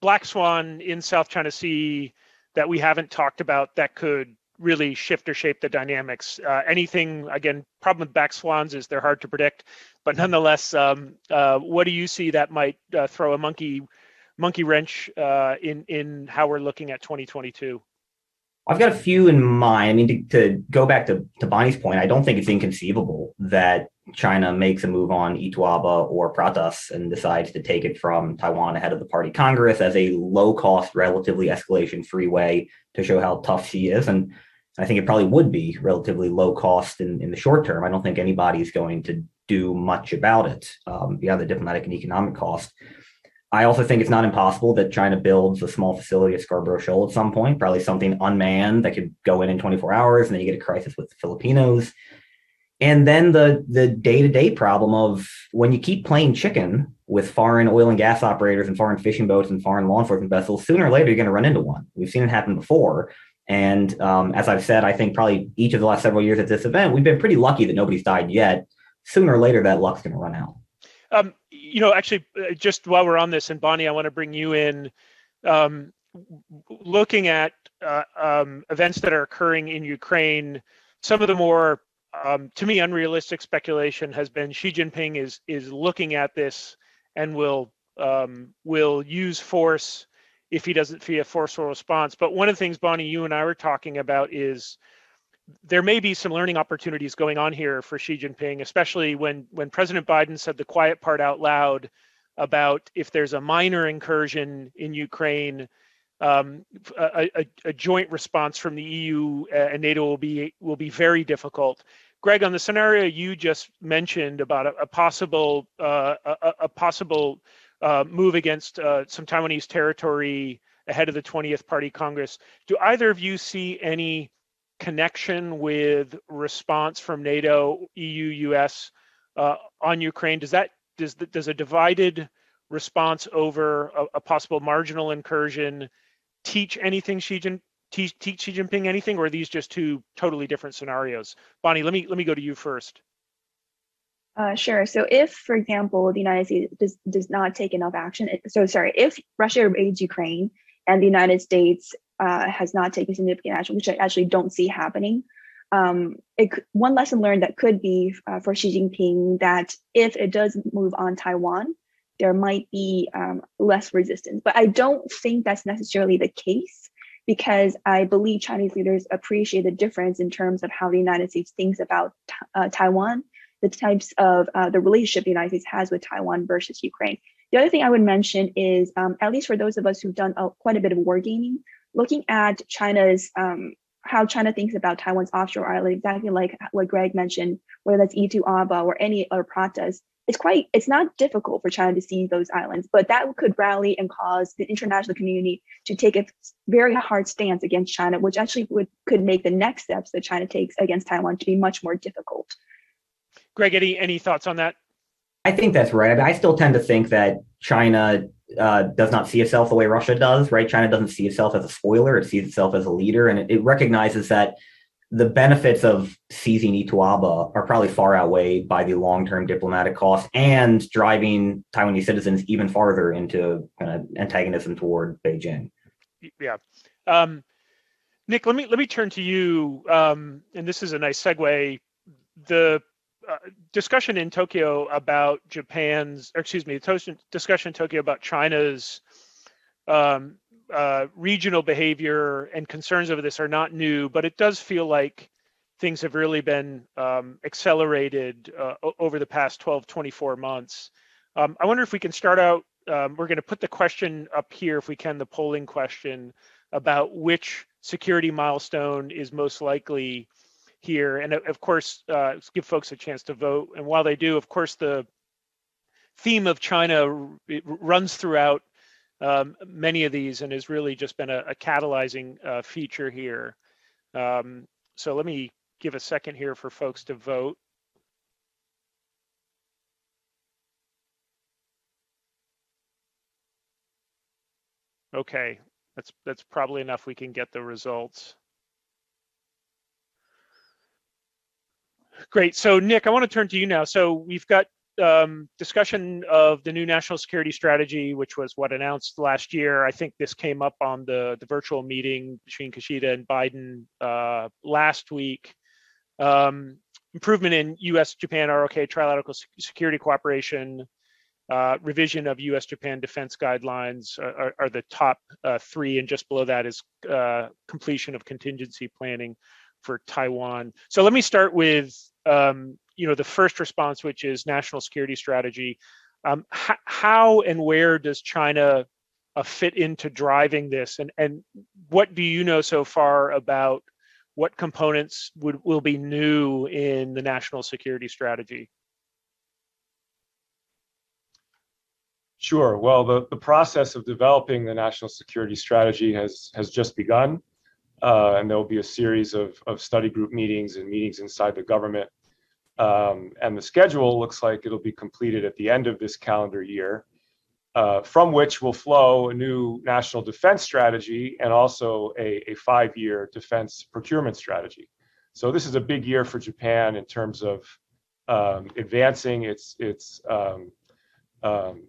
Black Swan in South China Sea that we haven't talked about that could really shift or shape the dynamics. Anything, again, problem with black swans is they're hard to predict, but nonetheless, what do you see that might throw a monkey wrench in how we're looking at 2022? I've got a few in mind. I mean, to go back to Bonnie's point, I don't think it's inconceivable that China makes a move on Ituaba or Pratas and decides to take it from Taiwan ahead of the Party Congress as a low-cost, relatively escalation-free way to show how tough she is. And I think it probably would be relatively low-cost in the short term. I don't think anybody's going to do much about it beyond the diplomatic and economic cost. I also think it's not impossible that China builds a small facility at Scarborough Shoal at some point, probably something unmanned that could go in 24 hours, and then you get a crisis with the Filipinos. And then the day-to-day problem of when you keep playing chicken with foreign oil and gas operators and foreign fishing boats and foreign law enforcement vessels, sooner or later you're going to run into one. We've seen it happen before. And as I've said, I think probably each of the last several years at this event, we've been pretty lucky that nobody's died yet. Sooner or later, that luck's going to run out. Actually, just while we're on this, and Bonnie, I want to bring you in, looking at events that are occurring in Ukraine, some of the more, to me, unrealistic speculation has been Xi Jinping is looking at this and will use force if he doesn't see a forceful response. But one of the things, Bonnie, you and I were talking about is there may be some learning opportunities going on here for Xi Jinping, especially when President Biden said the quiet part out loud about if there's a minor incursion in Ukraine, a joint response from the EU and NATO will be very difficult. Greg, on the scenario you just mentioned about a possible move against some Taiwanese territory ahead of the 20th Party Congress, do either of you see any connection with response from NATO, EU, US on Ukraine? Does a divided response over a possible marginal incursion teach Xi Jinping anything, or are these just two totally different scenarios? Bonnie, let me go to you first. Sure. So if, for example, the United States does not take enough action, if Russia invades Ukraine and the United States has not taken significant action, which I actually don't see happening. One lesson learned that could be for Xi Jinping, that if it does move on Taiwan, there might be less resistance. But I don't think that's necessarily the case, because I believe Chinese leaders appreciate the difference in terms of how the United States thinks about Taiwan, the types of the relationship the United States has with Taiwan versus Ukraine. The other thing I would mention is, at least for those of us who've done quite a bit of wargaming, looking at China's how China thinks about Taiwan's offshore island, exactly like what Greg mentioned, whether that's Ituaba or any other protests, it's not difficult for China to see those islands, but that could rally and cause the international community to take a very hard stance against China, which actually could make the next steps that China takes against Taiwan to be much more difficult. Greg, any thoughts on that? I think that's right. I still tend to think that China does not see itself the way Russia does, right? China doesn't see itself as a spoiler. It sees itself as a leader, and it recognizes that the benefits of seizing Ituaba are probably far outweighed by the long-term diplomatic costs and driving Taiwanese citizens even farther into kind of antagonism toward Beijing. Yeah. Nick, let me turn to you, and this is a nice segue. The discussion in Tokyo about discussion in Tokyo about China's regional behavior and concerns over this are not new, but it does feel like things have really been accelerated over the past 12, 24 months. I wonder if we can start out, we're going to put the question up here, if we can, the polling question about which security milestone is most likely here. And of course, give folks a chance to vote. And while they do, of course, the theme of China runs throughout many of these and has really just been a catalyzing feature here. So let me give a second here for folks to vote. Okay, that's probably enough. We can get the results. Great. So Nick, I want to turn to you now. So we've got discussion of the new national security strategy, which was what announced last year. I think this came up on the virtual meeting between Kishida and Biden last week. Improvement in U.S.-Japan ROK trilateral security cooperation, revision of U.S.-Japan defense guidelines are the top three, and just below that is completion of contingency planning for Taiwan. So let me start with the first response, which is national security strategy. How and where does China fit into driving this? And what do you know so far about what components will be new in the national security strategy? Sure. Well, the process of developing the national security strategy has just begun. And there will be a series of study group meetings and meetings inside the government. And the schedule looks like it'll be completed at the end of this calendar year, from which will flow a new national defense strategy and also a five-year defense procurement strategy. So this is a big year for Japan in terms of advancing its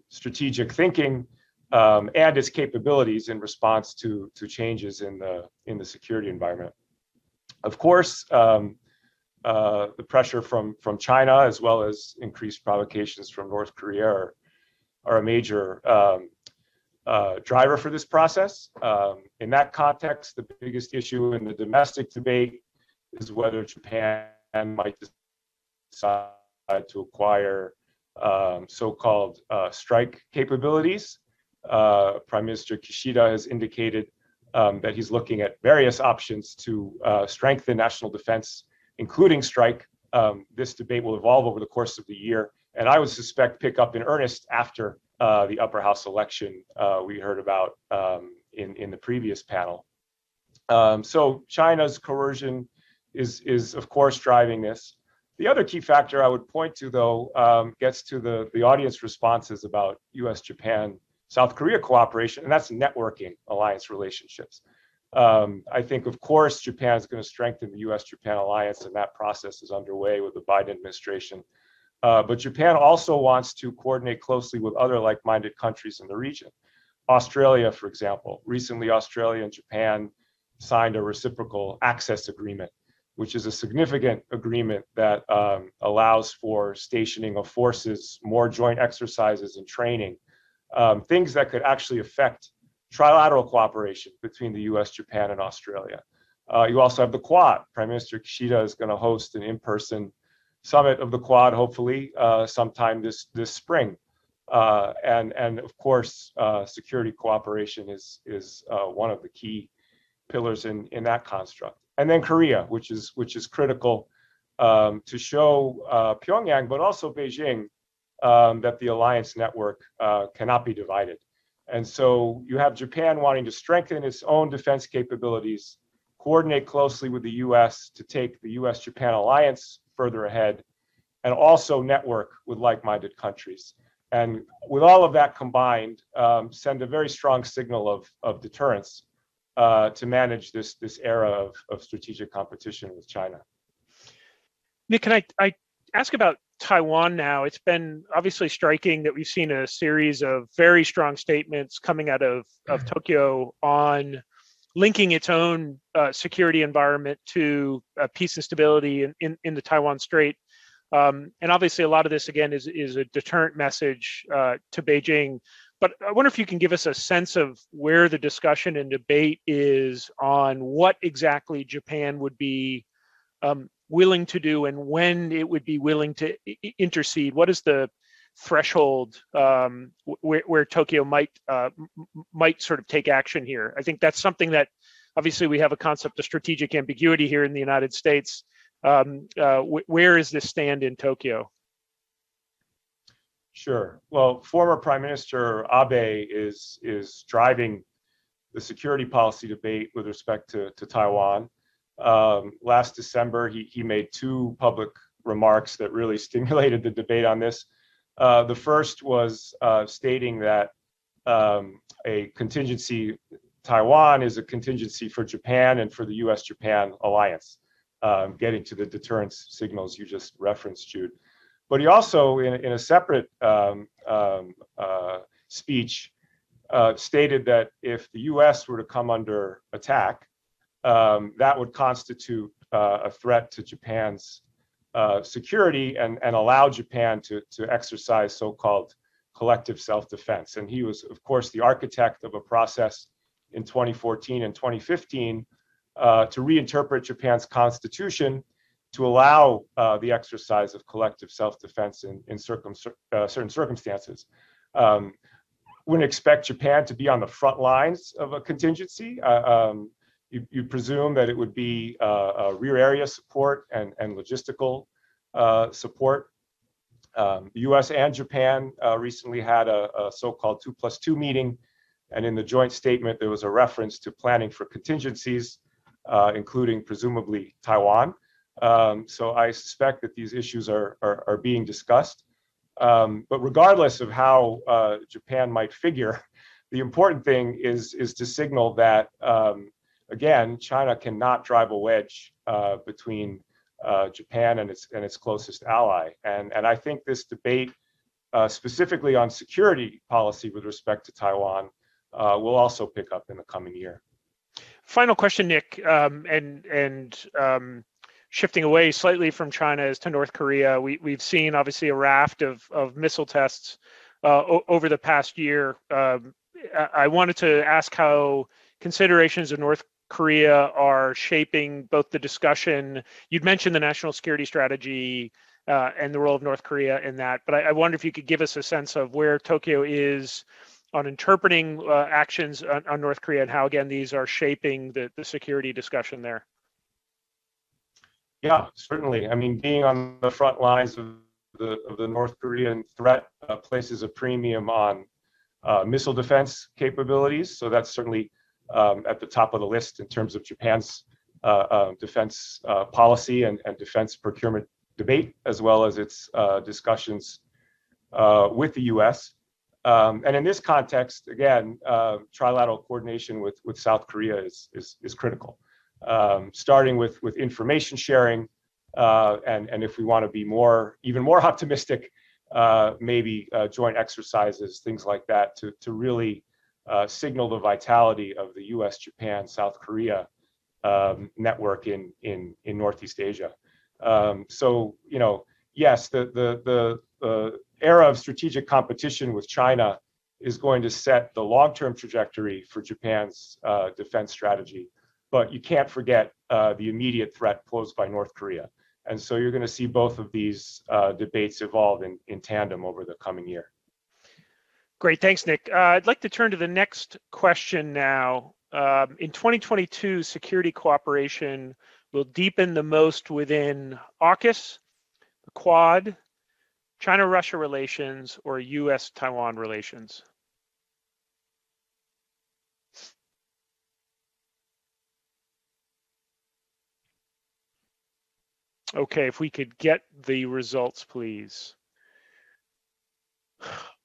strategic thinking, and its capabilities in response to changes in the security environment. Of course, the pressure from China, as well as increased provocations from North Korea, are a major driver for this process. In that context, the biggest issue in the domestic debate is whether Japan might decide to acquire so-called strike capabilities. Prime Minister Kishida has indicated that he's looking at various options to strengthen national defense, including strike. This debate will evolve over the course of the year, and I would suspect pick up in earnest after the upper house election we heard about in the previous panel. So China's coercion is of course driving this. The other key factor I would point to, though, gets to the audience responses about U.S.-Japan South Korea cooperation, and that's networking alliance relationships. I think, of course, Japan is going to strengthen the U.S.-Japan alliance, and that process is underway with the Biden administration. But Japan also wants to coordinate closely with other like-minded countries in the region. Australia, for example. Recently, Australia and Japan signed a reciprocal access agreement, which is a significant agreement that allows for stationing of forces, more joint exercises and training, things that could actually affect trilateral cooperation between the US, Japan, and Australia. You also have the Quad. Prime Minister Kishida is going to host an in-person summit of the Quad, hopefully sometime this spring. And of course, security cooperation is one of the key pillars in that construct. And then Korea, which is critical to show Pyongyang, but also Beijing, that the alliance network cannot be divided. And so you have Japan wanting to strengthen its own defense capabilities, coordinate closely with the US to take the US-Japan alliance further ahead, and also network with like-minded countries. And with all of that combined, send a very strong signal of deterrence to manage this era of strategic competition with China. Nick, can I ask about Taiwan now? It's been obviously striking that we've seen a series of very strong statements coming out of Tokyo on linking its own security environment to peace and stability in the Taiwan Strait. And obviously, a lot of this, again, is a deterrent message to Beijing. But I wonder if you can give us a sense of where the discussion and debate is on what exactly Japan would be willing to do and when it would be willing to intercede. What is the threshold where Tokyo might sort of take action here? I think that's something that, obviously, we have a concept of strategic ambiguity here in the United States. Where is this stand in Tokyo? Sure. Well, former Prime Minister Abe is driving the security policy debate with respect to Taiwan. Last December, he made two public remarks that really stimulated the debate on this. The first was stating that a contingency Taiwan is a contingency for Japan and for the U.S.-Japan alliance. Getting to the deterrence signals you just referenced, Jude. But he also, in a separate speech, stated that if the US were to come under attack, that would constitute a threat to Japan's security and allow Japan to exercise so-called collective self-defense. And he was, of course, the architect of a process in 2014 and 2015 to reinterpret Japan's constitution to allow the exercise of collective self-defense in certain circumstances. Wouldn't expect Japan to be on the front lines of a contingency. You presume that it would be rear area support and logistical support. The US and Japan recently had a so-called 2+2 meeting, and in the joint statement, there was a reference to planning for contingencies, including presumably Taiwan. So I suspect that these issues are being discussed. But regardless of how Japan might figure, the important thing is to signal that, again, China cannot drive a wedge between Japan and its closest ally. And I think this debate, specifically on security policy with respect to Taiwan, will also pick up in the coming year. Final question, Nick, and shifting away slightly from China as to North Korea. We've seen, obviously, a raft of missile tests over the past year. I wanted to ask how considerations of North Korea are shaping both the discussion. You'd mentioned the national security strategy and the role of North Korea in that, but I wonder if you could give us a sense of where Tokyo is on interpreting actions on North Korea and how, again, these are shaping the security discussion there. Yeah, certainly. I mean, being on the front lines of the North Korean threat places a premium on missile defense capabilities. So that's certainly at the top of the list in terms of Japan's defense policy and defense procurement debate, as well as its discussions with the US. And in this context, again, trilateral coordination with South Korea is critical, starting with information sharing, and if we want to be even more optimistic, maybe joint exercises, things like that, to really signal the vitality of the U.S., Japan, South Korea network in Northeast Asia. So, you know, yes, the era of strategic competition with China is going to set the long-term trajectory for Japan's defense strategy, but you can't forget the immediate threat posed by North Korea. And so you're going to see both of these debates evolve in tandem over the coming year. Great, thanks, Nick. I'd like to turn to the next question now. In 2022, security cooperation will deepen the most within AUKUS, the Quad, China-Russia relations, or U.S.-Taiwan relations? Okay, if we could get the results, please.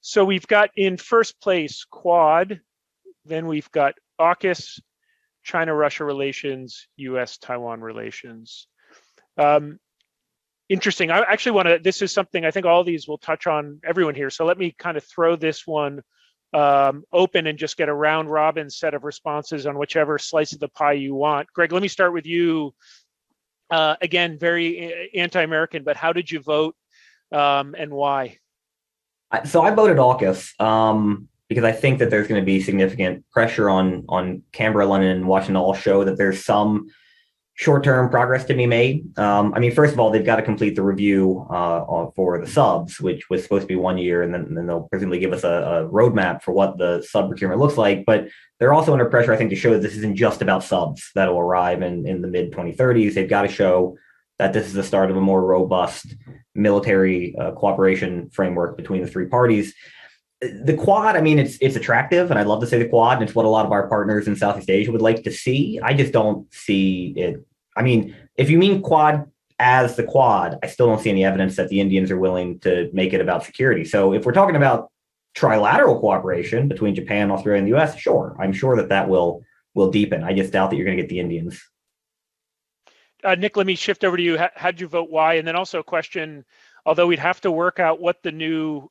So we've got in first place Quad, then we've got AUKUS, China-Russia relations, U.S.-Taiwan relations. Interesting. I actually want to, this is something I think all these will touch on, everyone here. So let me kind of throw this one open and just get a round robin set of responses on whichever slice of the pie you want. Greg, let me start with you. Again, very anti-American, but how did you vote and why? So I voted AUKUS because I think that there's going to be significant pressure on Canberra, London, and Washington all show that there's some short-term progress to be made. I mean, first of all, they've got to complete the review for the subs, which was supposed to be 1 year, and then they'll presumably give us a roadmap for what the sub procurement looks like. But they're also under pressure, I think, to show that this isn't just about subs that'll arrive in the mid-2030s. They've got to show that this is the start of a more robust military cooperation framework between the three parties. The Quad, I mean, it's attractive, and I'd love to say the Quad, and it's what a lot of our partners in Southeast Asia would like to see. I just don't see it. I mean, if you mean Quad as the Quad, I still don't see any evidence that the Indians are willing to make it about security. So if we're talking about trilateral cooperation between Japan, Australia, and the U.S., sure, I'm sure that will deepen. I just doubt that you're going to get the Indians. Nick, let me shift over to you. How'd you vote? Why? And then also a question, although we'd have to work out what the new...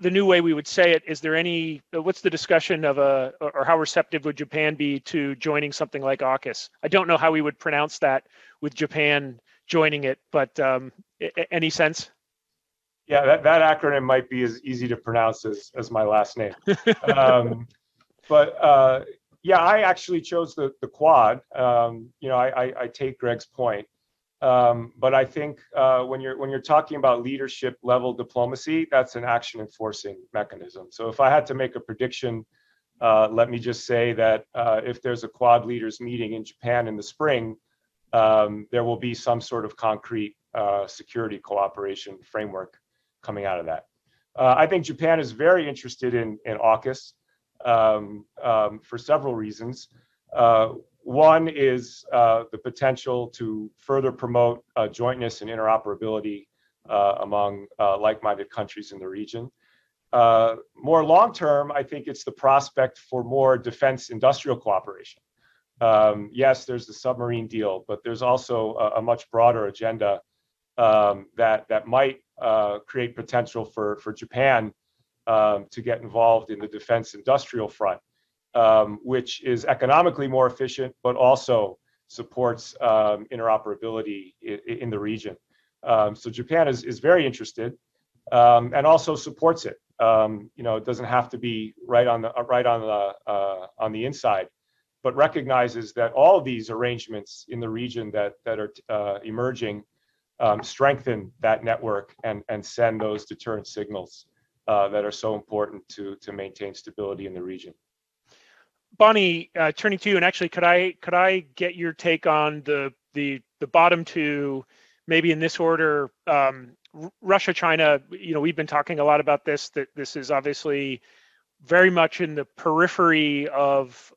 the new way we would say it, is there any, what's the discussion of or how receptive would Japan be to joining something like AUKUS? I don't know how we would pronounce that with Japan joining it, but any sense? Yeah, that acronym might be as easy to pronounce as my last name. Yeah, I actually chose the Quad. You know, I take Greg's point. But I think when you're talking about leadership level diplomacy, that's an action enforcing mechanism. So if I had to make a prediction, let me just say that if there's a Quad leaders meeting in Japan in the spring, there will be some sort of concrete security cooperation framework coming out of that. I think Japan is very interested in AUKUS for several reasons. One is the potential to further promote jointness and interoperability among like-minded countries in the region. More long-term, I think it's the prospect for more defense industrial cooperation. Yes, there's the submarine deal, but there's also a much broader agenda that might create potential for Japan to get involved in the defense industrial front. Which is economically more efficient, but also supports interoperability in the region. So Japan is very interested and also supports it. You know, it doesn't have to be right on the inside, but recognizes that all of these arrangements in the region that are emerging strengthen that network and send those deterrent signals that are so important to maintain stability in the region. Bonnie, turning to you, and actually, could I get your take on the bottom two, maybe in this order? Russia, China. You know, we've been talking a lot about this. That this is obviously very much in the periphery of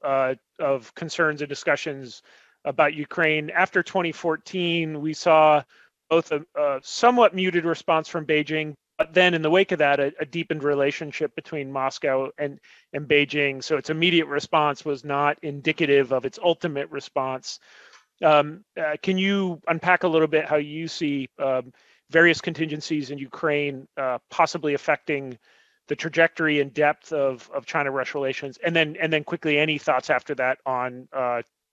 concerns and discussions about Ukraine. After 2014, we saw both a somewhat muted response from Beijing. But then in the wake of that, a deepened relationship between Moscow and Beijing. So its immediate response was not indicative of its ultimate response. Can you unpack a little bit how you see various contingencies in Ukraine possibly affecting the trajectory and depth of China-Russia relations? And then quickly, any thoughts after that on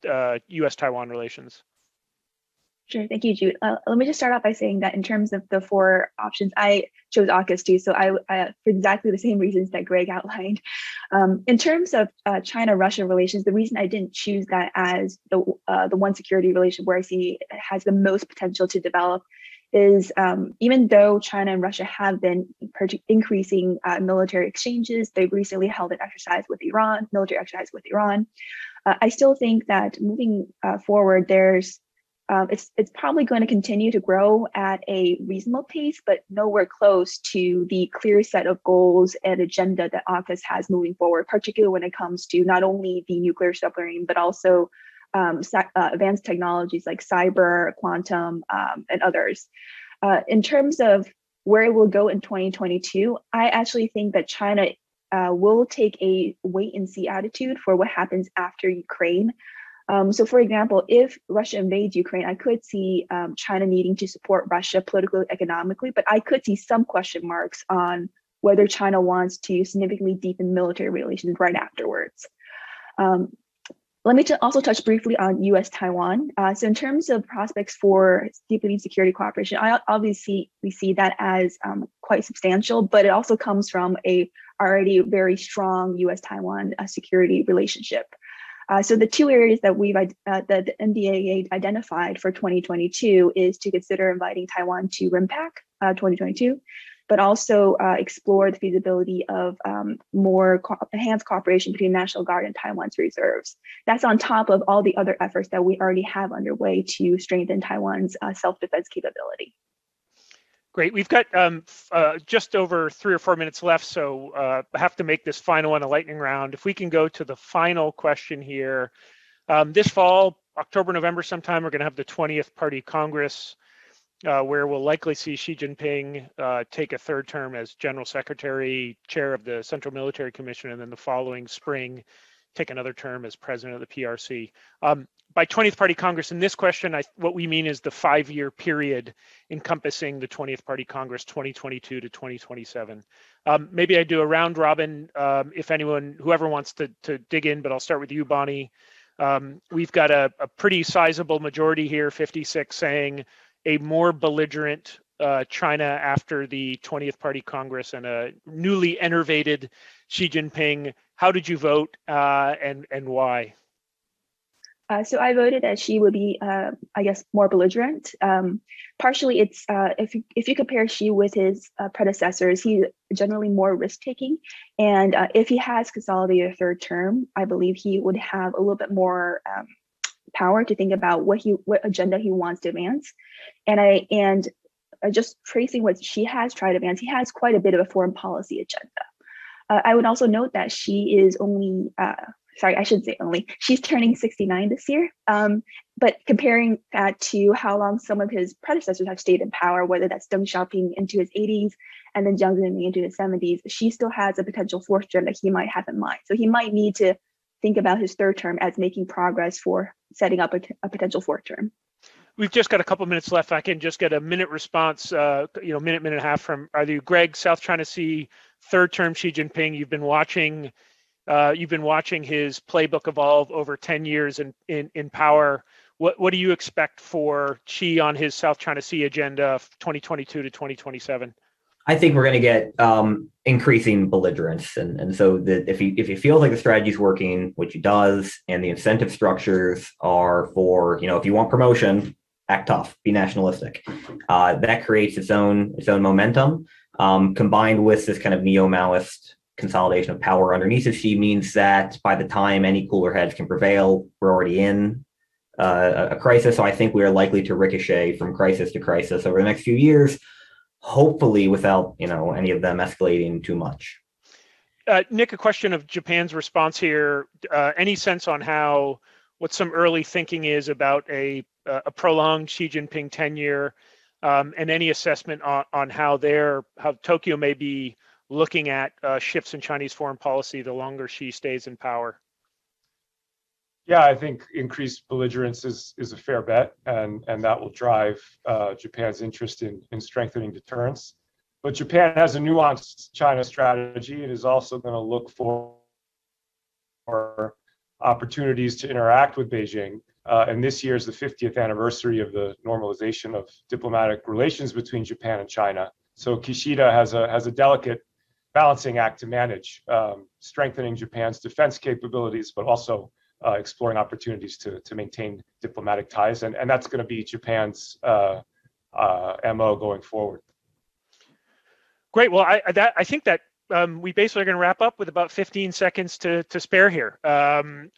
U.S.-Taiwan relations? Sure, thank you, Jude. Let me just start off by saying that in terms of the four options, I chose AUKUS too, so I for exactly the same reasons that Greg outlined. In terms of China-Russia relations, the reason I didn't choose that as the one security relation where I see it has the most potential to develop is even though China and Russia have been increasing military exchanges, they've recently held an exercise with Iran, military exercise with Iran. I still think that moving forward, there's it's probably going to continue to grow at a reasonable pace, but nowhere close to the clear set of goals and agenda that AUKUS has moving forward, particularly when it comes to not only the nuclear submarine, but also advanced technologies like cyber, quantum, and others. In terms of where it will go in 2022, I actually think that China will take a wait and see attitude for what happens after Ukraine. So for example, if Russia invades Ukraine, I could see China needing to support Russia politically, economically, but I could see some question marks on whether China wants to significantly deepen military relations right afterwards. Let me also touch briefly on U.S.-Taiwan. So in terms of prospects for deepening security cooperation, I obviously we see that as quite substantial, but it also comes from a already very strong U.S.-Taiwan security relationship. So the two areas that we've that the NDAA identified for 2022 is to consider inviting Taiwan to RIMPAC 2022, but also explore the feasibility of more enhanced cooperation between National Guard and Taiwan's reserves. That's on top of all the other efforts that we already have underway to strengthen Taiwan's self-defense capability. Great. We've got just over 3 or 4 minutes left, so I have to make this final one a lightning round. If we can go to the final question here. This fall, October, November sometime, we're going to have the 20th Party Congress, where we'll likely see Xi Jinping take a third term as General Secretary, Chair of the Central Military Commission, and then the following spring, take another term as President of the PRC. By 20th Party Congress, in this question, what we mean is the 5-year period encompassing the 20th Party Congress 2022 to 2027. Maybe I do a round robin if anyone, whoever wants to dig in, but I'll start with you, Bonnie. We've got a pretty sizable majority here, 56, saying a more belligerent China after the 20th Party Congress and a newly enervated Xi Jinping. How did you vote and why? So I voted that Xi would be, I guess, more belligerent. Partially, it's if you compare Xi with his predecessors, he's generally more risk-taking. And if he has consolidated a third term, I believe he would have a little bit more power to think about what agenda he wants to advance. And just tracing what Xi has tried to advance, he has quite a bit of a foreign policy agenda. I would also note that Xi is only. Sorry, I should say only. She's turning 69 this year. But comparing that to how long some of his predecessors have stayed in power, whether that's Deng Xiaoping into his 80s and then Jiang Zemin into his 70s, she still has a potential fourth term that he might have in mind. So he might need to think about his third term as making progress for setting up a potential fourth term. We've just got a couple minutes left. I can just get a minute response, minute and a half from either you, Greg, South China Sea, third term Xi Jinping. You've been watching his playbook evolve over 10 years in power. What do you expect for Xi on his South China Sea agenda 2022 to 2027? I think we're going to get increasing belligerence. And so that if he feels like the strategy is working, which he does, and the incentive structures are for, if you want promotion, act tough, be nationalistic. That creates its own momentum, combined with this kind of neo-Maoist consolidation of power underneath of Xi means that by the time any cooler heads can prevail, we're already in a crisis. So I think we are likely to ricochet from crisis to crisis over the next few years, hopefully without any of them escalating too much. Nick, a question of Japan's response here. Any sense on what some early thinking is about a prolonged Xi Jinping tenure, and any assessment on how Tokyo may be looking at shifts in Chinese foreign policy the longer Xi stays in power? Yeah, I think increased belligerence is a fair bet, and that will drive Japan's interest in strengthening deterrence. But Japan has a nuanced China strategy. It is also going to look for opportunities to interact with Beijing. And this year is the 50th anniversary of the normalization of diplomatic relations between Japan and China. So Kishida has a delicate balancing act to manage, strengthening Japan's defense capabilities, but also exploring opportunities to maintain diplomatic ties. And that's going to be Japan's MO going forward. Great. Well, I think that we basically are going to wrap up with about 15 seconds to spare here.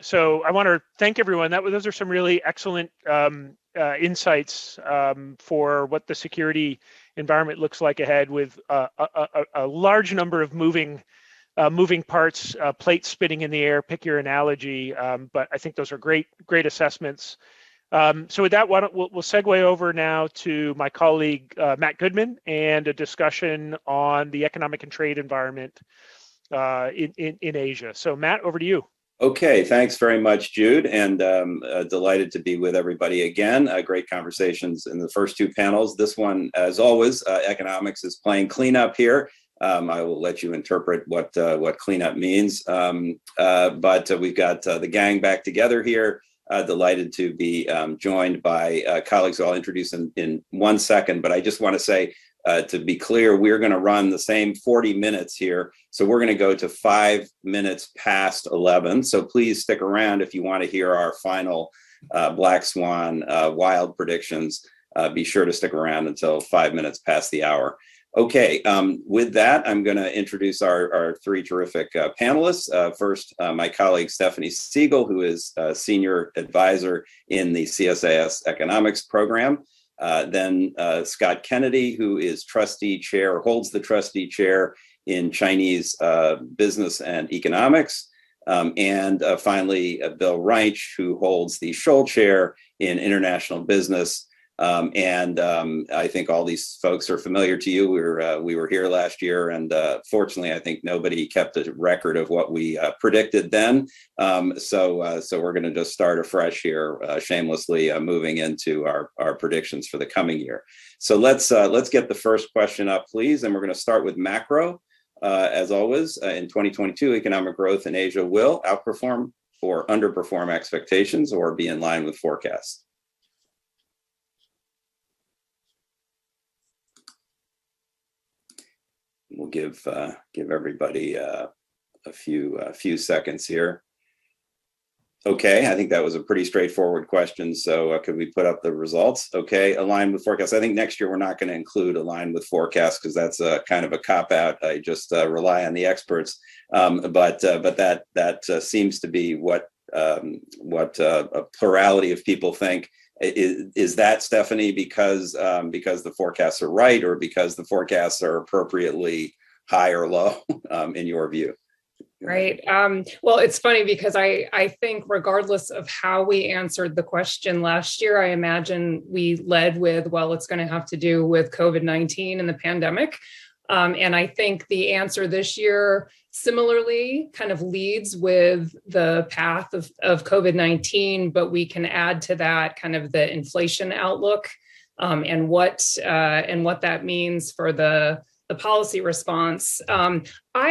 So I want to thank everyone. Those are some really excellent insights for what the security environment looks like ahead, with a large number of moving parts, plates spinning in the air. Pick your analogy, but I think those are great assessments. So with that, we'll segue over now to my colleague, Matt Goodman, and a discussion on the economic and trade environment in Asia. So Matt, over to you. Okay, thanks very much, Jude, and delighted to be with everybody again. Great conversations in the first two panels. This one, as always, economics is playing cleanup here. I will let you interpret what cleanup means, but we've got the gang back together here. Delighted to be joined by colleagues who I'll introduce in 1 second, but I just want to say, to be clear, we're going to run the same 40 minutes here, so we're going to go to 5 minutes past 11, so please stick around if you want to hear our final Black Swan wild predictions. Be sure to stick around until 5 minutes past the hour. Okay, with that, I'm going to introduce our three terrific panelists. First, my colleague Stephanie Siegel, who is senior advisor in the CSIS economics program. Then Scott Kennedy, who is trustee chair, holds the trustee chair in Chinese business and economics. And finally, Bill Reich, who holds the Scholl chair in international business. I think all these folks are familiar to you. We were here last year, and fortunately, I think nobody kept a record of what we predicted then. So we're going to just start afresh here, shamelessly moving into our predictions for the coming year. So let's get the first question up, please, and we're going to start with macro. As always, in 2022, economic growth in Asia will outperform or underperform expectations, or be in line with forecasts. We'll give everybody a few seconds here. Okay, I think that was a pretty straightforward question. So could we put up the results? Okay, aligned with forecast. I think next year we're not going to include aligned with forecast because that's a kind of a cop out. I just rely on the experts. But that seems to be what a plurality of people think. Is that, Stephanie, because the forecasts are right, or because the forecasts are appropriately high or low, in your view? Right. Well, it's funny because I think regardless of how we answered the question last year, I imagine we led with, well, it's going to have to do with COVID-19 and the pandemic. And I think the answer this year similarly kind of leads with the path of COVID-19, but we can add to that kind of the inflation outlook and what that means for the policy response. I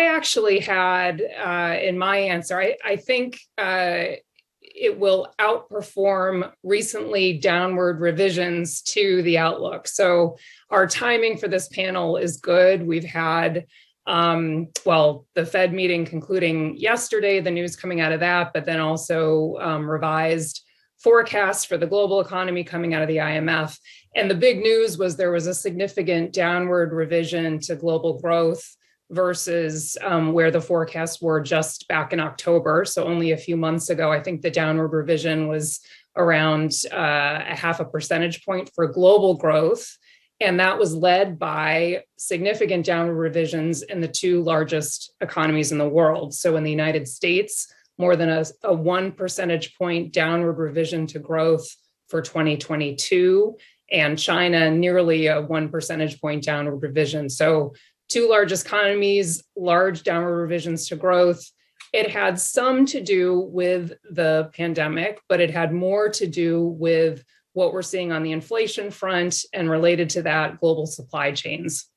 actually had in my answer, I think it will outperform recently downward revisions to the outlook. So our timing for this panel is good. We've had, the Fed meeting concluding yesterday, the news coming out of that, but then also revised forecasts for the global economy coming out of the IMF. And the big news was there was a significant downward revision to global growth versus where the forecasts were just back in October. So only a few months ago, I think the downward revision was around a half a percentage point for global growth. And that was led by significant downward revisions in the two largest economies in the world. So in the United States, more than a 1 percentage point downward revision to growth for 2022, and China nearly a 1 percentage point downward revision. So two largest economies, large downward revisions to growth. It had some to do with the pandemic, but it had more to do with what we're seeing on the inflation front and related to that, global supply chains.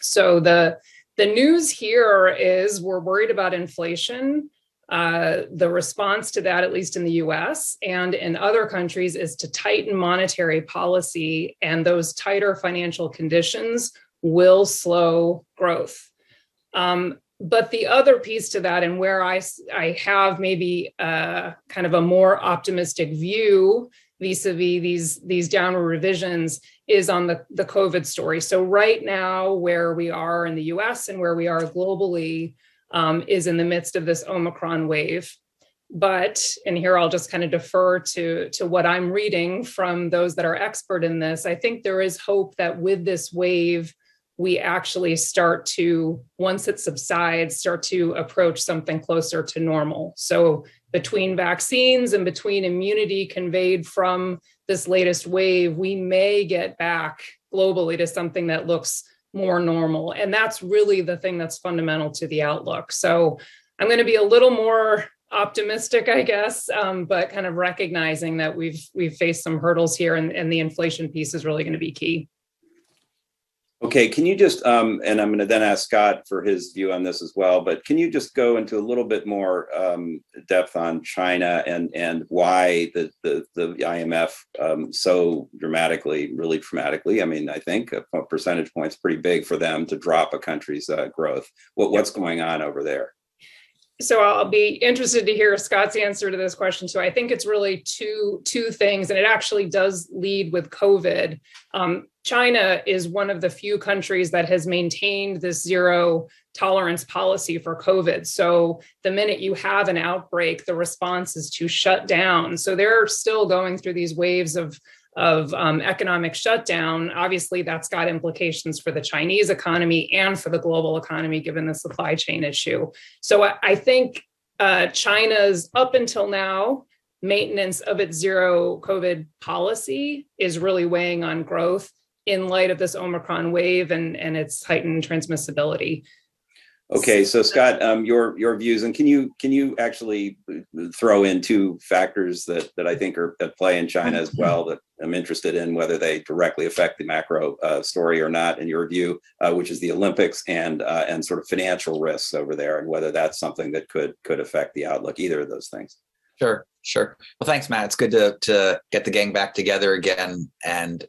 So the news here is we're worried about inflation. The response to that, at least in the US and in other countries, is to tighten monetary policy, and those tighter financial conditions will slow growth. But the other piece to that, and where I have maybe kind of a more optimistic view vis-a-vis these downward revisions, is on the COVID story. So right now, where we are in the US and where we are globally is in the midst of this Omicron wave. But, and here I'll just kind of defer to what I'm reading from those that are expert in this, I think there is hope that with this wave, we actually start to, once it subsides, start to approach something closer to normal. So between vaccines and between immunity conveyed from this latest wave, we may get back globally to something that looks more normal. And that's really the thing that's fundamental to the outlook. So I'm going to be a little more optimistic, I guess, but kind of recognizing that we've faced some hurdles here, and the inflation piece is really going to be key. Okay, can you just, and I'm going to then ask Scott for his view on this as well, but can you just go into a little bit more depth on China and why the IMF so dramatically, really dramatically, I mean, I think a percentage point's pretty big for them to drop a country's growth. What's going on over there? So I'll be interested to hear Scott's answer to this question too. I think it's really two things, and it actually does lead with COVID. China is one of the few countries that has maintained this zero tolerance policy for COVID. So the minute you have an outbreak, the response is to shut down. So they're still going through these waves of economic shutdown. Obviously, that's got implications for the Chinese economy and for the global economy, given the supply chain issue. So I think China's, up until now, maintenance of its zero COVID policy is really weighing on growth in light of this Omicron wave and its heightened transmissibility. Okay, so Scott, your views, and can you actually throw in two factors that I think are at play in China as well, that I'm interested in whether they directly affect the macro story or not, in your view, which is the Olympics and sort of financial risks over there, and whether that's something that could affect the outlook, either of those things. Sure. Well, thanks, Matt. It's good to get the gang back together again, and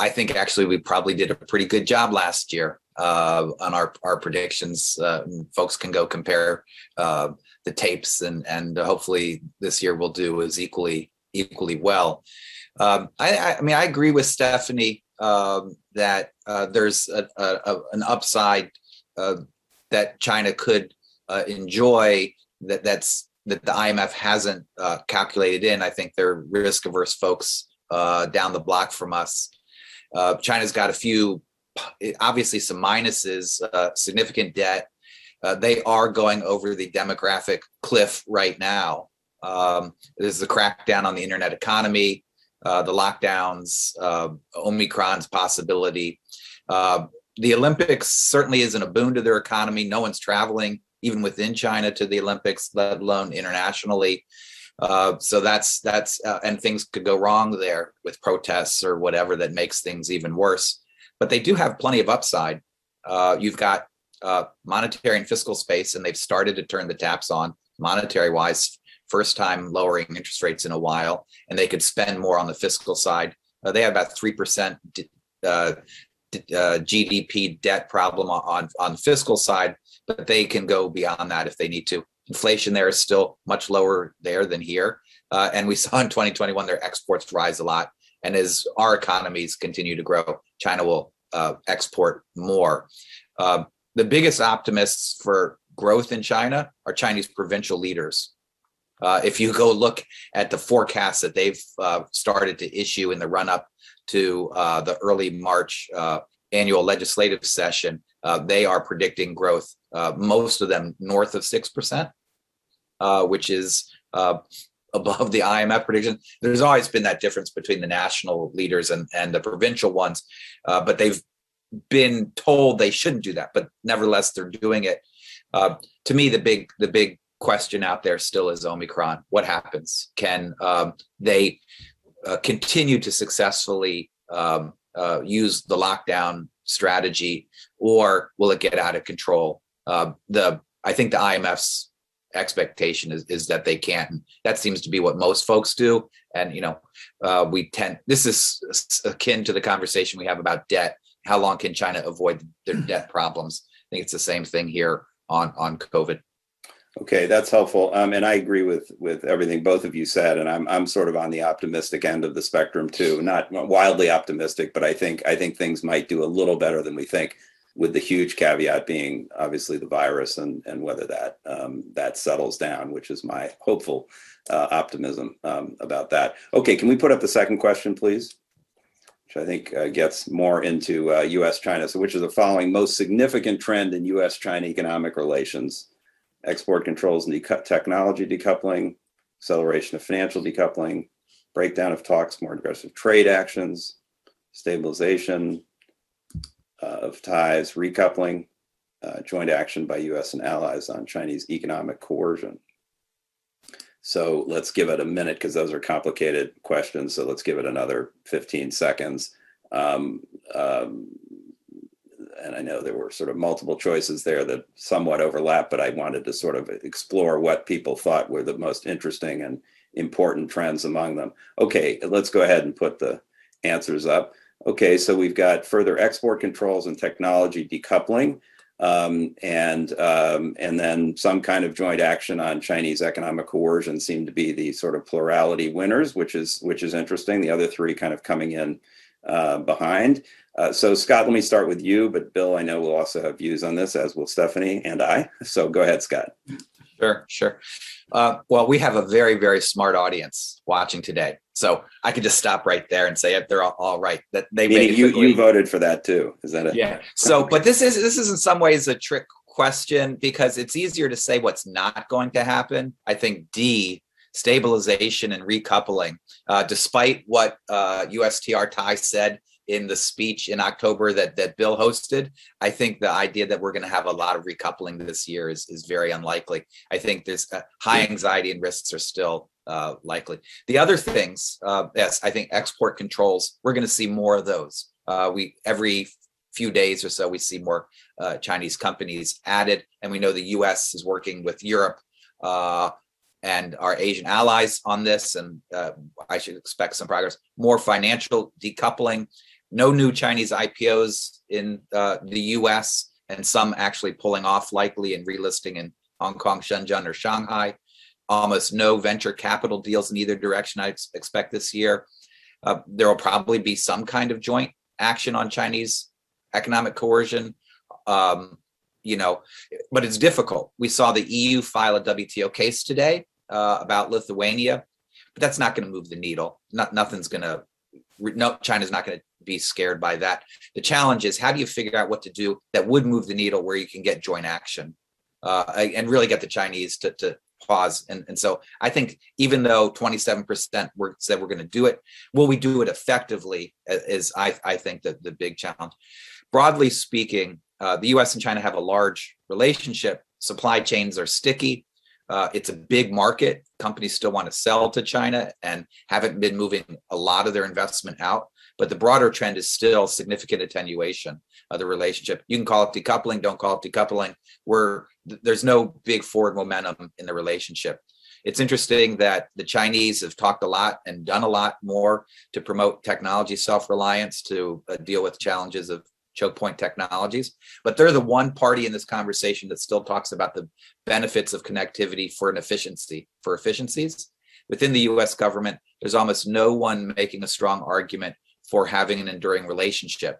I think actually we probably did a pretty good job last year on our predictions. Folks can go compare the tapes, and hopefully this year we'll do as equally well. I mean, I agree with Stephanie that there's an upside that China could enjoy that the IMF hasn't calculated in. I think they're risk-averse folks down the block from us. China's got a few, obviously some minuses, significant debt. They are going over the demographic cliff right now. There's the crackdown on the internet economy, the lockdowns, Omicron's possibility. The Olympics certainly isn't a boon to their economy. No one's traveling, even within China, to the Olympics, let alone internationally. So that's and things could go wrong there with protests or whatever that makes things even worse. But they do have plenty of upside. You've got monetary and fiscal space, and they've started to turn the taps on monetary wise, first time lowering interest rates in a while, and they could spend more on the fiscal side. They have about 3% GDP debt problem on the fiscal side, but they can go beyond that if they need to. Inflation there is still much lower there than here. And we saw in 2021, their exports rise a lot. And as our economies continue to grow, China will export more. The biggest optimists for growth in China are Chinese provincial leaders. If you go look at the forecasts that they've started to issue in the run-up to the early March annual legislative session, they are predicting growth, most of them north of 6%, which is above the IMF prediction. There's always been that difference between the national leaders and the provincial ones, but they've been told they shouldn't do that, but nevertheless, they're doing it. To me, the big question out there still is Omicron. What happens? Can they continue to successfully use the lockdown strategy, or will it get out of control? I think the IMF's expectation is that they can. That seems to be what most folks do. And, you know, this is akin to the conversation we have about debt. How long can China avoid their debt problems? I think it's the same thing here on COVID. Okay, that's helpful. And I agree with everything both of you said, and I'm sort of on the optimistic end of the spectrum too. Not wildly optimistic, but I think things might do a little better than we think, with the huge caveat being obviously the virus and whether that that settles down, which is my hopeful optimism about that. Okay, can we put up the second question, please? Which I think gets more into U.S.-China. So which is the following most significant trend in U.S.-China economic relations? Export controls and technology decoupling, acceleration of financial decoupling, breakdown of talks, more aggressive trade actions, stabilization of ties, recoupling, joint action by U.S. and allies on Chinese economic coercion. So let's give it a minute because those are complicated questions. So let's give it another 15 seconds. And I know there were sort of multiple choices there that somewhat overlap, but I wanted to sort of explore what people thought were the most interesting and important trends among them. Okay, let's go ahead and put the answers up. Okay, so we've got further export controls and technology decoupling. And then some kind of joint action on Chinese economic coercion seem to be the sort of plurality winners, which is interesting. The other three kind of coming in behind. So Scott, let me start with you, but Bill, I know we'll also have views on this, as will Stephanie and I. So go ahead, Scott. Sure. Well, we have a very, very smart audience watching today, so I could just stop right there and say they're all right. That they you voted for that too. Is that it? Yeah. So, but this is in some ways a trick question because it's easier to say what's not going to happen. I think D, stabilization and recoupling, despite what USTR Tai said in the speech in October that Bill hosted, I think the idea that we're going to have a lot of recoupling this year is very unlikely. I think there's high anxiety and risks are still likely. The other things, yes, I think export controls, we're going to see more of those. We every few days or so, we see more Chinese companies added, and we know the US is working with Europe and our Asian allies on this, and I should expect some progress. More financial decoupling. No new Chinese IPOs in the US, and some actually pulling off likely and relisting in Hong Kong, Shenzhen, or Shanghai. Almost no venture capital deals in either direction I expect this year. There will probably be some kind of joint action on Chinese economic coercion, but it's difficult. We saw the EU file a WTO case today about Lithuania, but that's not going to move the needle. China's not going to be scared by that. The challenge is, how do you figure out what to do that would move the needle where you can get joint action and really get the Chinese to pause? And so I think even though 27% said we're going to do it, will we do it effectively is I think the big challenge. Broadly speaking, the US and China have a large relationship. Supply chains are sticky. It's a big market. Companies still want to sell to China and haven't been moving a lot of their investment out. But the broader trend is still significant attenuation of the relationship. You can call it decoupling, don't call it decoupling. There's no big forward momentum in the relationship. It's interesting that the Chinese have talked a lot and done a lot more to promote technology self-reliance to deal with challenges of choke point technologies, but they're the one party in this conversation that still talks about the benefits of connectivity for efficiencies. Within the US government, there's almost no one making a strong argument for having an enduring relationship.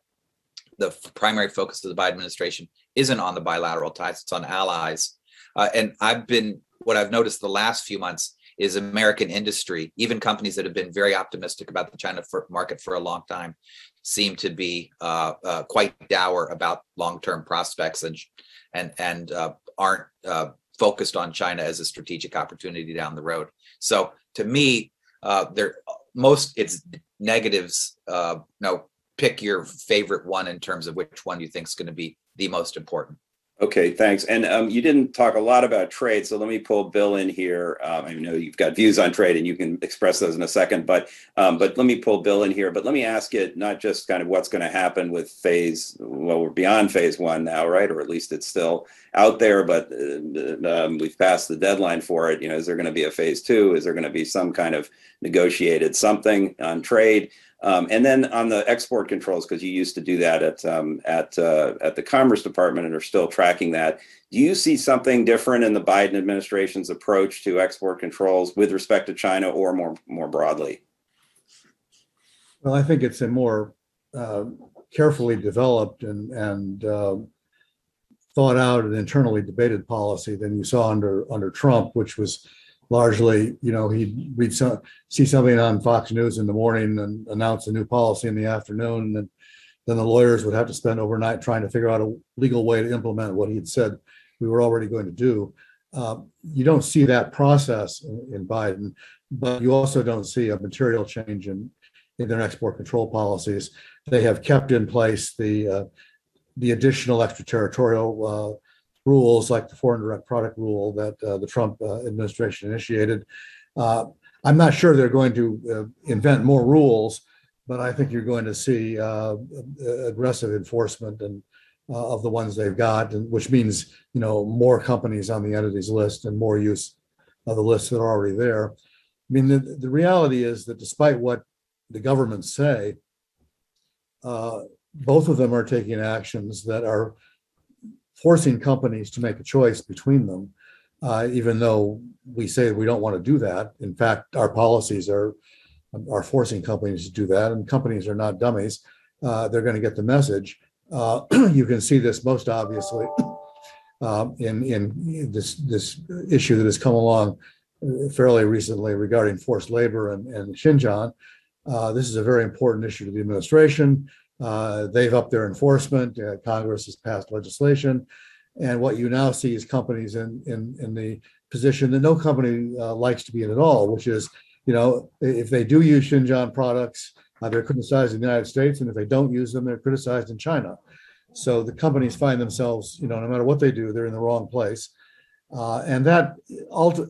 The primary focus of the Biden administration isn't on the bilateral ties, it's on allies. And what I've noticed the last few months is American industry, even companies that have been very optimistic about the China market for a long time, seem to be quite dour about long-term prospects and aren't focused on China as a strategic opportunity down the road. So to me, it's negatives. Pick your favorite one in terms of which one you think is going to be the most important. Okay, thanks. And you didn't talk a lot about trade, so let me pull Bill in here. I know you've got views on trade, and you can express those in a second, but let me pull Bill in here. But let me ask it not just kind of what's going to happen with phase, well, we're beyond phase one now, right? Or at least it's still out there, but we've passed the deadline for it. You know, is there going to be a phase two? Is there going to be some kind of negotiated something on trade? And then on the export controls, because you used to do that at the Commerce Department and are still tracking that. Do you see something different in the Biden administration's approach to export controls with respect to China or more broadly? Well, I think it's a more carefully developed and thought out and internally debated policy than you saw under Trump, which was largely, you know, we'd see something on Fox News in the morning and announce a new policy in the afternoon, and then the lawyers would have to spend overnight trying to figure out a legal way to implement what he had said we were already going to do. You don't see that process in Biden, but you also don't see a material change in their export control policies. They have kept in place the additional extraterritorial rules like the foreign direct product rule that the Trump administration initiated. I'm not sure they're going to invent more rules, but I think you're going to see aggressive enforcement and of the ones they've got, and which means, you know, more companies on the entities list and more use of the lists that are already there. I mean, the reality is that despite what the governments say, both of them are taking actions that are forcing companies to make a choice between them, even though we say we don't want to do that. In fact, our policies are forcing companies to do that, and companies are not dummies. They're going to get the message. You can see this most obviously in this issue that has come along fairly recently regarding forced labor and Xinjiang. This is a very important issue to the administration. They've upped their enforcement. Congress has passed legislation, and what you now see is companies in the position that no company likes to be in at all, which is, you know, if they do use Xinjiang products, they're criticized in the United States, and if they don't use them, they're criticized in China. So the companies find themselves, you know, no matter what they do, they're in the wrong place, and that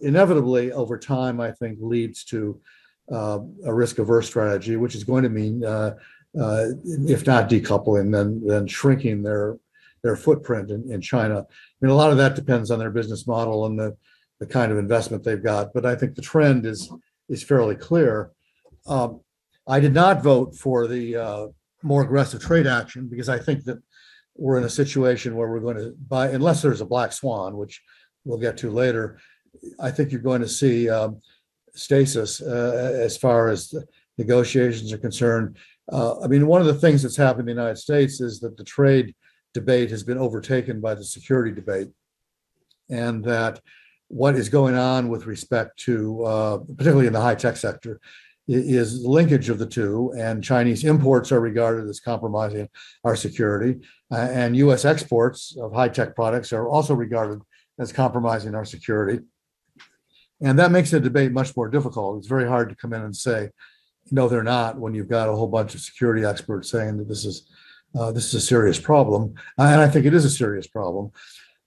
inevitably over time, I think, leads to a risk-averse strategy, which is going to mean if not decoupling, then shrinking their footprint in China. I mean, a lot of that depends on their business model and the kind of investment they've got. But I think the trend is fairly clear. I did not vote for the more aggressive trade action because I think that we're in a situation where we're going to buy, unless there's a black swan, which we'll get to later. I think you're going to see stasis as far as negotiations are concerned. I mean, one of the things that's happened in the United States is that the trade debate has been overtaken by the security debate, and that what is going on with respect to, particularly in the high-tech sector, is the linkage of the two, and Chinese imports are regarded as compromising our security, and U.S. exports of high-tech products are also regarded as compromising our security. And that makes the debate much more difficult. It's very hard to come in and say, no, they're not, when you've got a whole bunch of security experts saying that this is a serious problem. And I think it is a serious problem.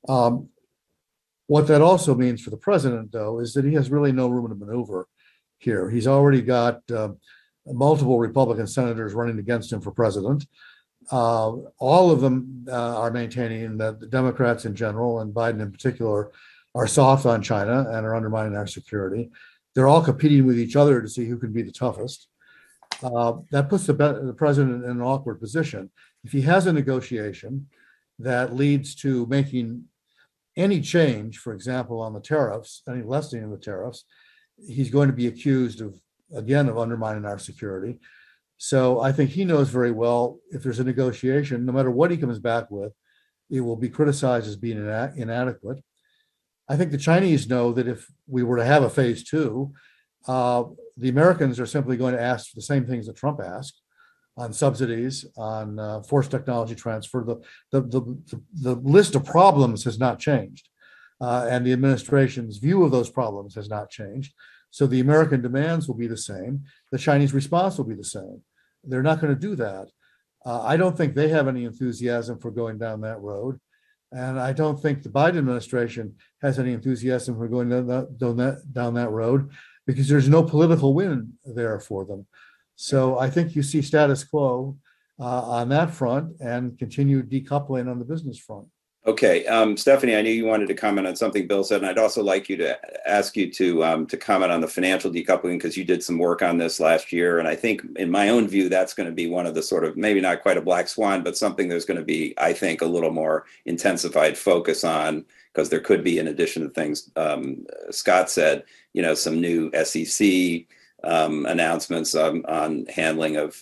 What that also means for the president, though, is that he has really no room to maneuver here. He's already got multiple Republican senators running against him for president. All of them are maintaining that the Democrats in general, and Biden in particular, are soft on China and are undermining our security. They're all competing with each other to see who can be the toughest. That puts the president in an awkward position. If he has a negotiation that leads to making any change, for example, on the tariffs, any lessening of the tariffs, he's going to be accused of, again, of undermining our security. So I think he knows very well if there's a negotiation, no matter what he comes back with, it will be criticized as being inadequate. I think the Chinese know that if we were to have a phase two, the Americans are simply going to ask for the same things that Trump asked on subsidies, on forced technology transfer. The list of problems has not changed, and the administration's view of those problems has not changed. So the American demands will be the same. The Chinese response will be the same. They're not going to do that. I don't think they have any enthusiasm for going down that road. And I don't think the Biden administration has any enthusiasm for going down that road, because there's no political win there for them. So I think you see status quo on that front and continued decoupling on the business front. Okay, Stephanie, I knew you wanted to comment on something Bill said, and I'd also like you to ask you to comment on the financial decoupling, because you did some work on this last year. And I think, in my own view, that's going to be one of the sort of, maybe not quite a black swan, but something there's going to be, I think, a little more intensified focus on, because there could be, in addition to things Scott said, you know, some new SEC announcements on handling of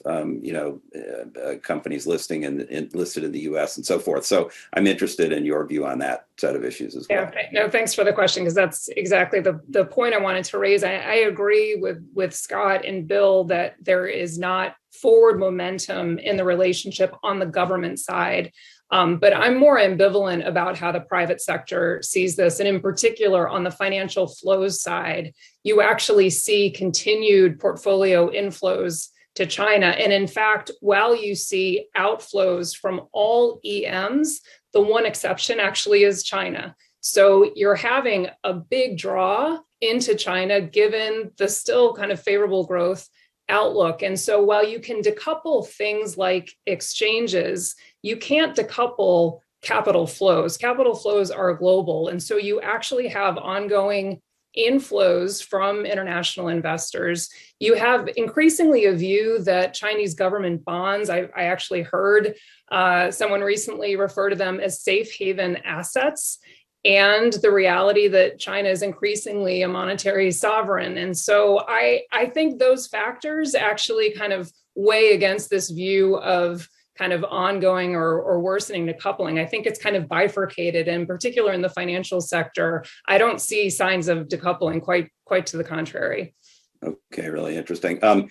companies listing listed in the U.S. and so forth. So I'm interested in your view on that set of issues as well. Yeah, no, thanks for the question, because that's exactly the point I wanted to raise. I agree with Scott and Bill that there is not forward momentum in the relationship on the government side. But I'm more ambivalent about how the private sector sees this. And in particular, on the financial flows side, you actually see continued portfolio inflows to China. And in fact, while you see outflows from all EMs, the one exception actually is China. So you're having a big draw into China, given the still kind of favorable growth outlook. And so while you can decouple things like exchanges, you can't decouple capital flows. Capital flows are global. And so you actually have ongoing inflows from international investors. You have increasingly a view that Chinese government bonds, I actually heard someone recently refer to them as safe haven assets, and the reality that China is increasingly a monetary sovereign. And so I think those factors actually kind of weigh against this view of kind of ongoing or worsening decoupling. I think it's kind of bifurcated, in particular in the financial sector. I don't see signs of decoupling, quite to the contrary. Okay, really interesting. I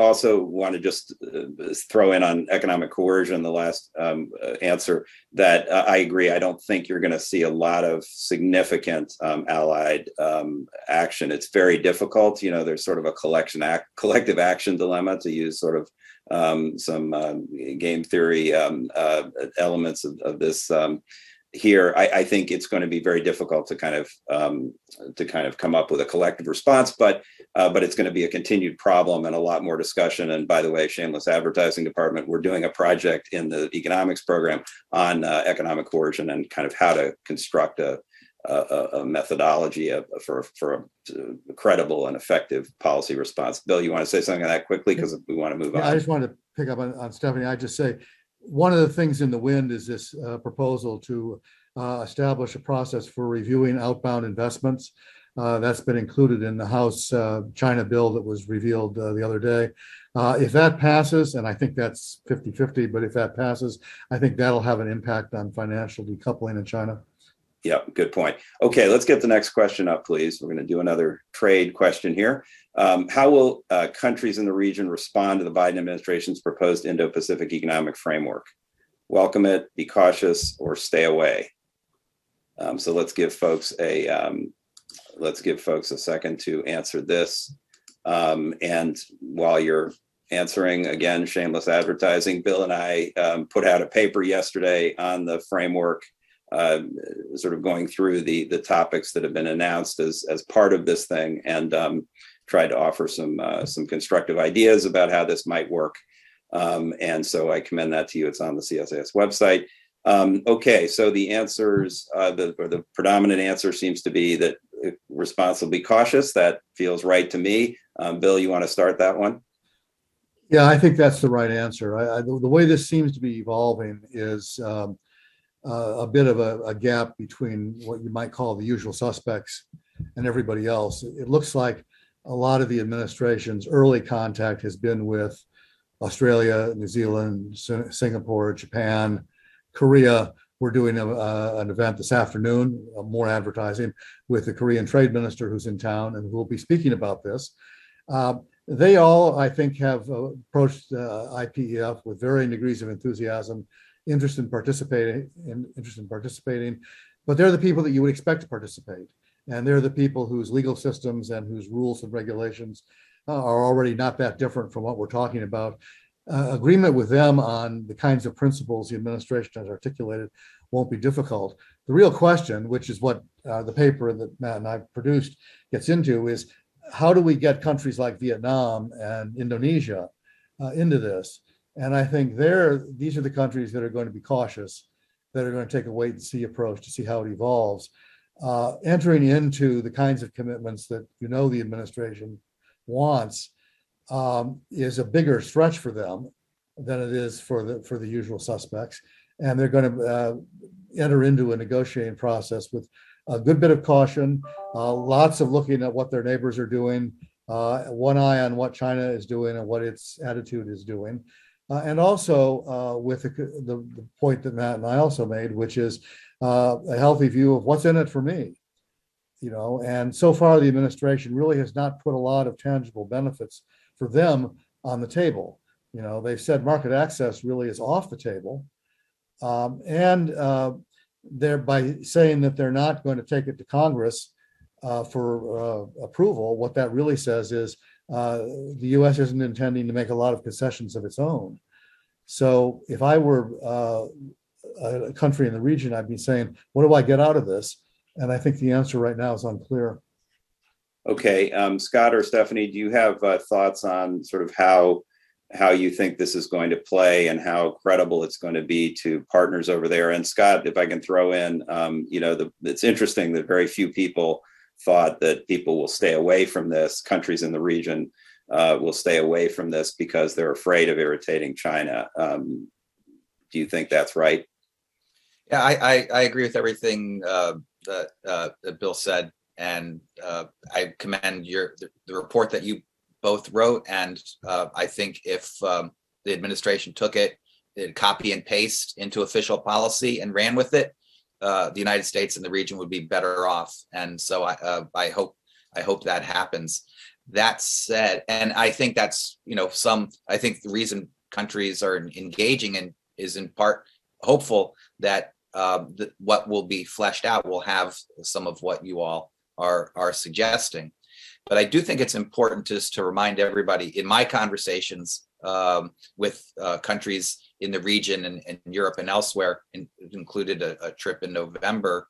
also want to just throw in on economic coercion, the last answer, that I agree. I don't think you're going to see a lot of significant allied action. It's very difficult. You know, there's sort of a collective action dilemma, to use sort of some game theory elements of this. Here, I think it's going to be very difficult to kind of come up with a collective response, but it's going to be a continued problem and a lot more discussion. And by the way, shameless advertising department, we're doing a project in the economics program on economic coercion and kind of how to construct a methodology for a credible and effective policy response. Bill, you want to say something on that quickly, because we want to move on. I just wanted to pick up on Stephanie. I just say, one of the things in the wind is this proposal to establish a process for reviewing outbound investments. That's been included in the House China bill that was revealed the other day. If that passes, and I think that's 50-50, but if that passes, I think that'll have an impact on financial decoupling in China. Yeah, good point. Okay, let's get the next question up, please. We're going to do another trade question here. How will countries in the region respond to the Biden administration's proposed Indo-Pacific economic framework? Welcome it, be cautious, or stay away? So let's give folks a second to answer this. And while you're answering, again, shameless advertising, Bill and I put out a paper yesterday on the framework, sort of going through the topics that have been announced as part of this thing, and tried to offer some constructive ideas about how this might work. And so I commend that to you. It's on the CSIS website. Okay, so the answers, the predominant answer seems to be that responsibly cautious. That feels right to me. Bill, you want to start that one? Yeah, I think that's the right answer. The way this seems to be evolving is a bit of a gap between what you might call the usual suspects and everybody else. It looks like a lot of the administration's early contact has been with Australia, New Zealand, Singapore, Japan, Korea. We're doing an event this afternoon, more advertising, with the Korean trade minister who's in town and who will be speaking about this. They all, I think, have approached IPEF with varying degrees of enthusiasm, interest in participating, but they're the people that you would expect to participate, and they're the people whose legal systems and whose rules and regulations are already not that different from what we're talking about. agreement with them on the kinds of principles the administration has articulated won't be difficult. The real question, which is what the paper that Matt and I produced gets into, is how do we get countries like Vietnam and Indonesia into this? And I think these are the countries that are going to be cautious, that are going to take a wait and see approach to see how it evolves, entering into the kinds of commitments that the administration wants is a bigger stretch for them than it is for the usual suspects. And they're going to enter into a negotiating process with a good bit of caution, lots of looking at what their neighbors are doing, one eye on what China is doing and what its attitude is doing. And also with the point that Matt and I also made, which is a healthy view of what's in it for me. And so far the administration really has not put a lot of tangible benefits for them on the table. They've said market access really is off the table. By saying that they're not going to take it to Congress for approval, what that really says is the U.S. isn't intending to make a lot of concessions of its own. So if I were a country in the region, I'd be saying, what do I get out of this? And I think the answer right now is unclear. Okay, Scott or Stephanie, do you have thoughts on sort of how you think this is going to play and how credible it's going to be to partners over there? And Scott, if I can throw in, it's interesting that very few people thought that people will stay away from this, countries in the region will stay away from this because they're afraid of irritating China. Do you think that's right? Yeah, I agree with everything that Bill said. And I commend the report that you both wrote. And I think if the administration took it, it'd copy and paste into official policy and ran with it, the United States and the region would be better off. And so I hope that happens. That said, and I think that's, I think the reason countries are engaging in is in part hopeful that what will be fleshed out will have some of what you all are suggesting. But I do think it's important just to remind everybody in my conversations with countries in the region and Europe and elsewhere, and included a trip in November,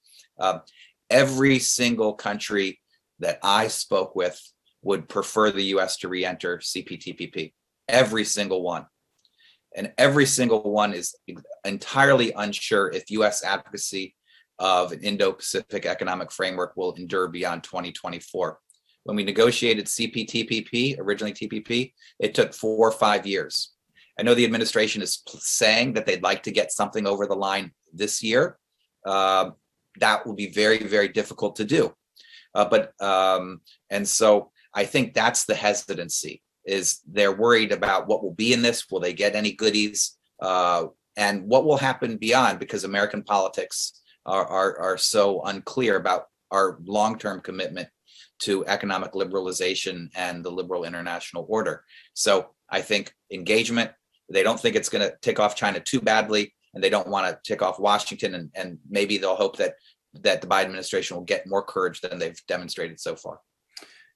every single country that I spoke with would prefer the US to re-enter CPTPP, every single one. And every single one is entirely unsure if US advocacy of an Indo-Pacific economic framework will endure beyond 2024. When we negotiated CPTPP, originally TPP, it took 4 or 5 years. I know the administration is saying that they'd like to get something over the line this year. That will be very, very difficult to do. And so I think that's the hesitancy, is they're worried about what will be in this, will they get any goodies, and what will happen beyond, because American politics are so unclear about our long-term commitment to economic liberalization and the liberal international order. So I think engagement, they don't think it's going to tick off China too badly, and they don't want to tick off Washington, and maybe they'll hope that the Biden administration will get more courage than they've demonstrated so far.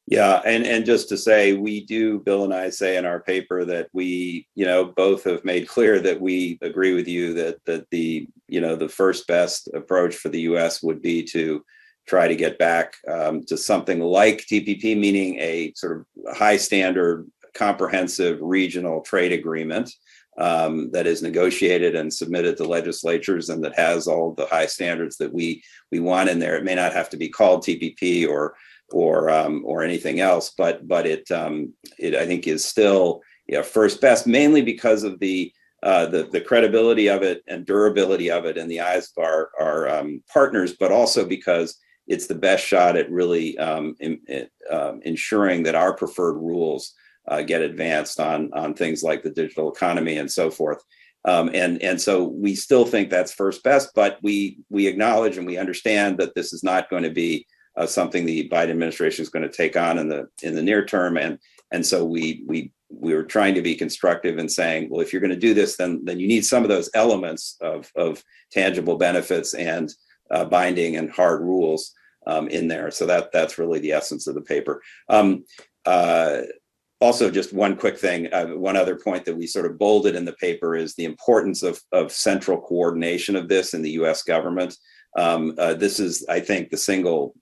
Yeah, and just to say, we do, Bill and I say in our paper that we, both have made clear that we agree with you that the, the first best approach for the U.S. would be to try to get back to something like TPP, meaning a sort of high standard, comprehensive regional trade agreement that is negotiated and submitted to legislatures and that has all the high standards that we want in there. It may not have to be called TPP or anything else, but it I think is still first best, mainly because of the credibility of it and durability of it in the eyes of our partners, but also because it's the best shot at really ensuring that our preferred rules get advanced on things like the digital economy and so forth. And so we still think that's first best, but we acknowledge and we understand that this is not going to be something the Biden administration is going to take on in the near term. And so we were trying to be constructive in saying, well, if you're going to do this, then you need some of those elements of tangible benefits and binding and hard rules in there. So that's really the essence of the paper. Also, just one quick thing, one other point that we sort of bolded in the paper is the importance of central coordination of this in the U.S. government. This is, I think, the single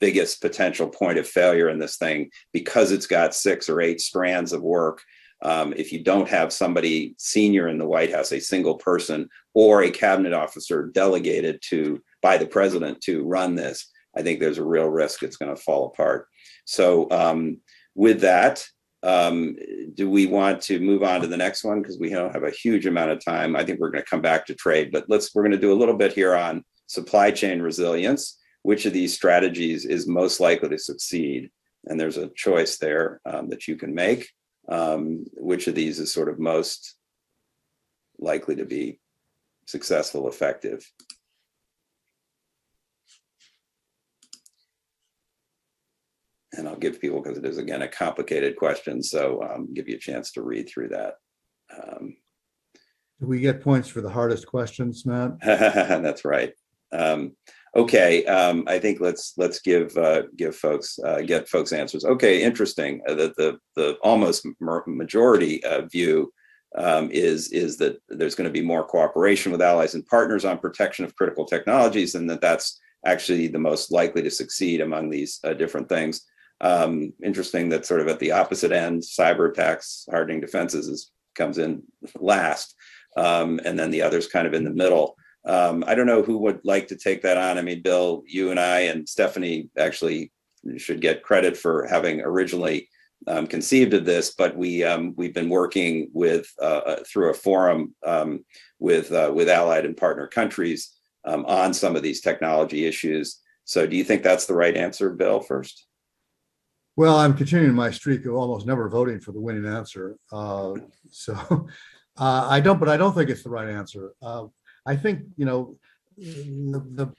biggest potential point of failure in this thing, because it's got 6 or 8 strands of work. If you don't have somebody senior in the White House, a single person or a cabinet officer delegated to by the president to run this, I think there's a real risk it's going to fall apart. So with that, do we want to move on to the next one? Because we don't have a huge amount of time. I think we're going to come back to trade, but we're going to do a little bit here on supply chain resilience. Which of these strategies is most likely to succeed? And there's a choice there that you can make. Which of these is sort of most likely to be successful, effective? And I'll give people, because it is, again, a complicated question, so give you a chance to read through that. Do we get points for the hardest questions, Matt? That's right. Okay, I think let's give folks get folks answers. Okay, interesting. The almost majority view is that there's going to be more cooperation with allies and partners on protection of critical technologies, and that's actually the most likely to succeed among these different things. Interesting that sort of at the opposite end, cyber attacks, hardening defenses comes in last, and then the others kind of in the middle. I don't know who would like to take that on. I mean, Bill, you and I and Stephanie actually should get credit for having originally conceived of this, but we've been working with through a forum with allied and partner countries on some of these technology issues. So do you think that's the right answer, Bill, first? Well, I'm continuing my streak of almost never voting for the winning answer. I don't think it's the right answer. I think, you know, the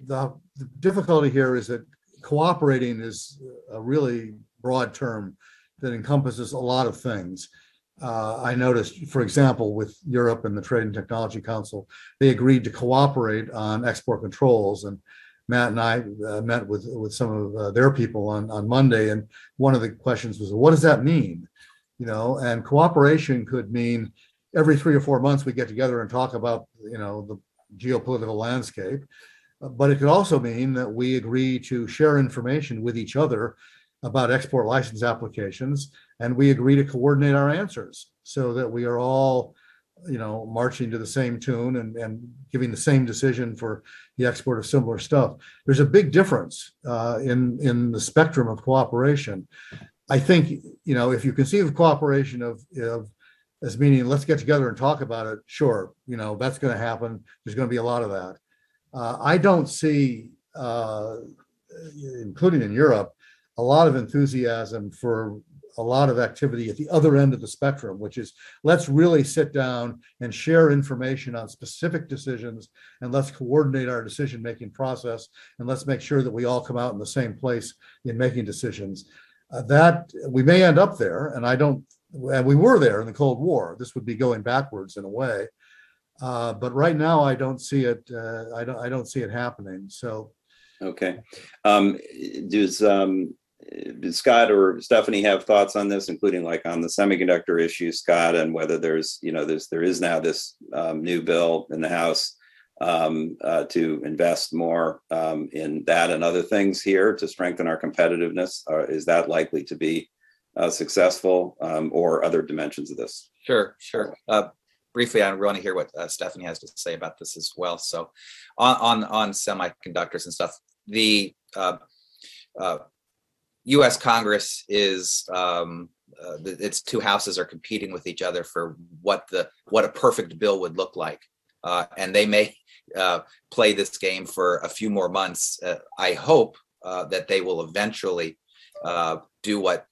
difficulty here is that cooperating is a really broad term that encompasses a lot of things. I noticed, for example, with Europe and the Trade and Technology Council, they agreed to cooperate on export controls. And Matt and I met with some of their people on Monday. And one of the questions was, what does that mean? You know, and cooperation could mean every 3 or 4 months we get together and talk about, you know, the geopolitical landscape, but it could also mean that we agree to share information with each other about export license applications, and we agree to coordinate our answers so that we are all, you know, marching to the same tune and giving the same decision for the export of similar stuff. There's a big difference in the spectrum of cooperation. I think, you know, if you conceive of cooperation of as meaning, let's get together and talk about it. Sure, you know, that's going to happen. There's going to be a lot of that. I don't see, including in Europe, a lot of enthusiasm for a lot of activity at the other end of the spectrum, which is let's really sit down and share information on specific decisions, and let's coordinate our decision-making process, and let's make sure that we all come out in the same place in making decisions. That we may end up there, and I don't. And we were there in the Cold War. This would be going backwards in a way, but right now I don't see it. I don't see it happening. So, okay. Does Scott or Stephanie have thoughts on this, including like on the semiconductor issue, Scott, and whether there is now this new bill in the House to invest more in that and other things here to strengthen our competitiveness? Is that likely to be successful, or other dimensions of this? Sure. Briefly, I want to hear what Stephanie has to say about this as well. So on semiconductors and stuff, the U.S. Congress is, its two houses are competing with each other for what a perfect bill would look like. And they may play this game for a few more months. I hope that they will eventually do what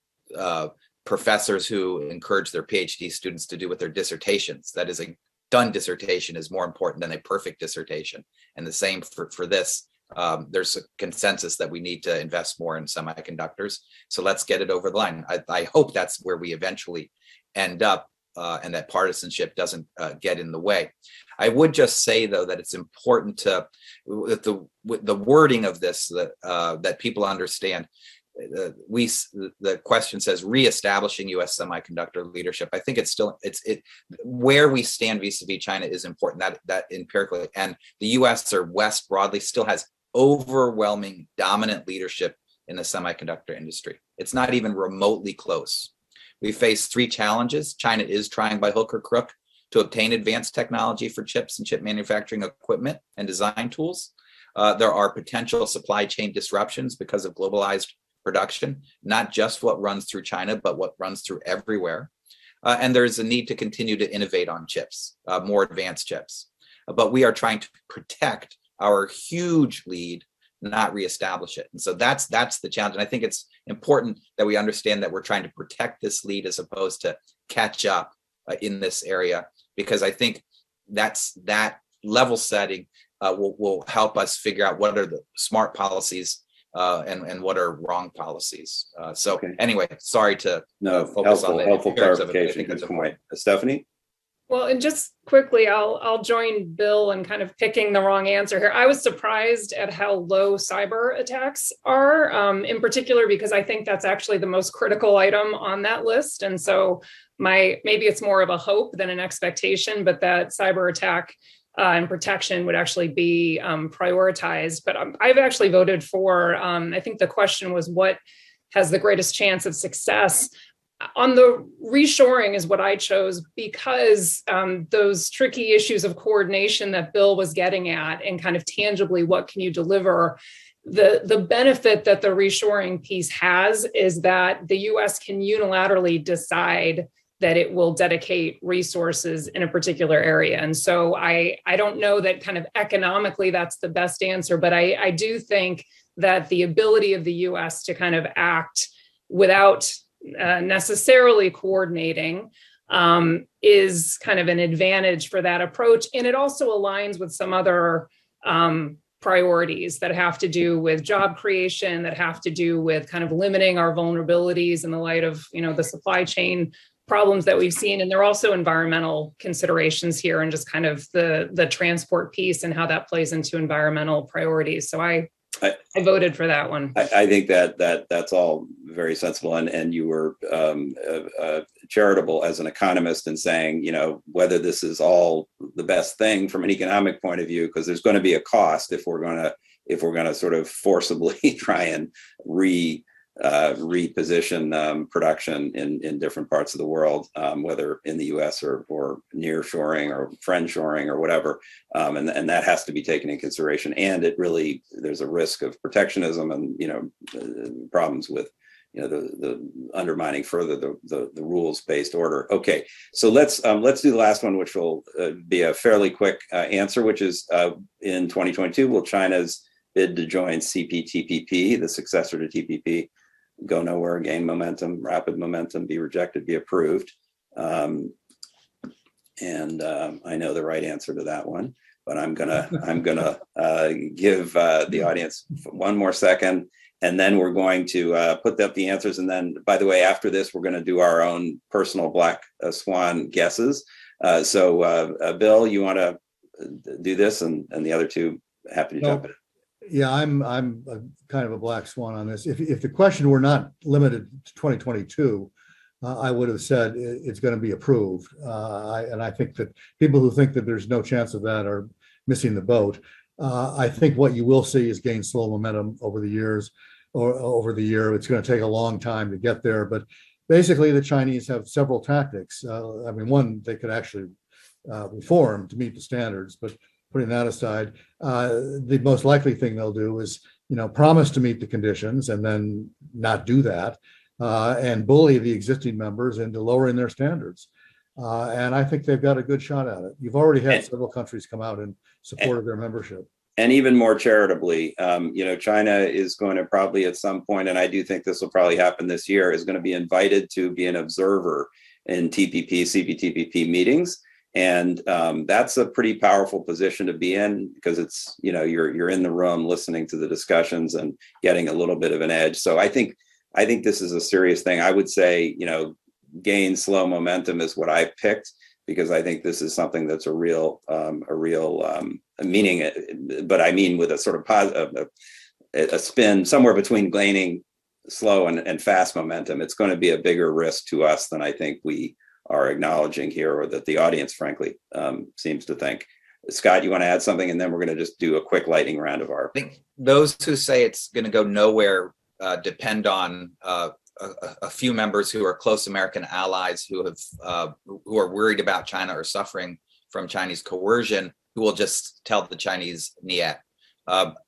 professors who encourage their PhD students to do with their dissertations. That is, a done dissertation is more important than a perfect dissertation. And the same for this. There's a consensus that we need to invest more in semiconductors. So let's get it over the line. I hope that's where we eventually end up, and that partisanship doesn't get in the way. I would just say, though, that it's important that the wording of this, that people understand the question says reestablishing U.S. semiconductor leadership. I think it's still where we stand vis-a-vis China is important. That empirically, and the U.S. or West broadly still has overwhelming dominant leadership in the semiconductor industry. It's not even remotely close. We face three challenges. China is trying by hook or crook to obtain advanced technology for chips and chip manufacturing equipment and design tools. There are potential supply chain disruptions because of globalized production, not just what runs through China, but what runs through everywhere. And there's a need to continue to innovate on chips, more advanced chips. But we are trying to protect our huge lead, not reestablish it. And so that's the challenge. And I think it's important that we understand that we're trying to protect this lead as opposed to catch up in this area, because I think that level setting will help us figure out what are the smart policies and what are wrong policies. Anyway, sorry to focus helpful, on the helpful clarification. Good point. Stephanie? Well, and just quickly, I'll join Bill in kind of picking the wrong answer here. I was surprised at how low cyber attacks are, in particular, because I think that's actually the most critical item on that list. And so maybe it's more of a hope than an expectation, but that cyber attack and protection would actually be prioritized. But I've actually voted for, I think the question was, what has the greatest chance of success? On the reshoring is what I chose, because those tricky issues of coordination that Bill was getting at, and kind of tangibly, what can you deliver? The benefit that the reshoring piece has is that the US can unilaterally decide that it will dedicate resources in a particular area. And so I don't know that kind of economically that's the best answer, but I do think that the ability of the US to kind of act without necessarily coordinating is kind of an advantage for that approach. And it also aligns with some other priorities that have to do with job creation, that have to do with kind of limiting our vulnerabilities in the light of, the supply chain problems that we've seen. And there are also environmental considerations here, and just kind of the transport piece and how that plays into environmental priorities. So I voted for that one. I think that's all very sensible, and you were charitable as an economist in saying, whether this is all the best thing from an economic point of view, because there's going to be a cost if we're going to sort of forcibly try and reposition production in different parts of the world, whether in the U.S. or near shoring or friend shoring or whatever, and that has to be taken in consideration. And there's a risk of protectionism and problems with the undermining further the rules-based order. Okay, so let's do the last one, which will be a fairly quick answer, which is in 2022, will China's bid to join CPTPP, the successor to TPP, go nowhere, gain momentum, rapid momentum, be rejected, be approved? I know the right answer to that one, but I'm gonna give the audience one more second, and then we're going to put up the answers. And then, by the way, after this, we're going to do our own personal black swan guesses. Bill, you want to do this, and the other two happy to jump in. Yeah, I'm kind of a black swan on this. If the question were not limited to 2022, I would have said it's going to be approved. I think that people who think that there's no chance of that are missing the boat. I think what you will see is gain slow momentum over the years, or over the year. It's going to take a long time to get there. But basically, the Chinese have several tactics. One, they could actually reform to meet the standards, but putting that aside, the most likely thing they'll do is, promise to meet the conditions and then not do that, and bully the existing members into lowering their standards. And I think they've got a good shot at it. You've already had several countries come out in support of their membership. And even more charitably, China is going to probably at some point, and I do think this will probably happen this year, is going to be invited to be an observer in TPP, CPTPP meetings. And that's a pretty powerful position to be in, because it's, you're in the room listening to the discussions and getting a little bit of an edge. So I think this is a serious thing. I would say, gain slow momentum is what I picked, because I think this is something that's a real meaning, but I mean with a sort of positive, a spin somewhere between gaining slow and fast momentum, it's going to be a bigger risk to us than I think we are acknowledging here, or that the audience, frankly, seems to think. Scott, you want to add something? And then we're going to just do a quick lightning round of our... I think those who say it's going to go nowhere depend on a few members who are close American allies who have who are worried about China or suffering from Chinese coercion, who will just tell the Chinese niet.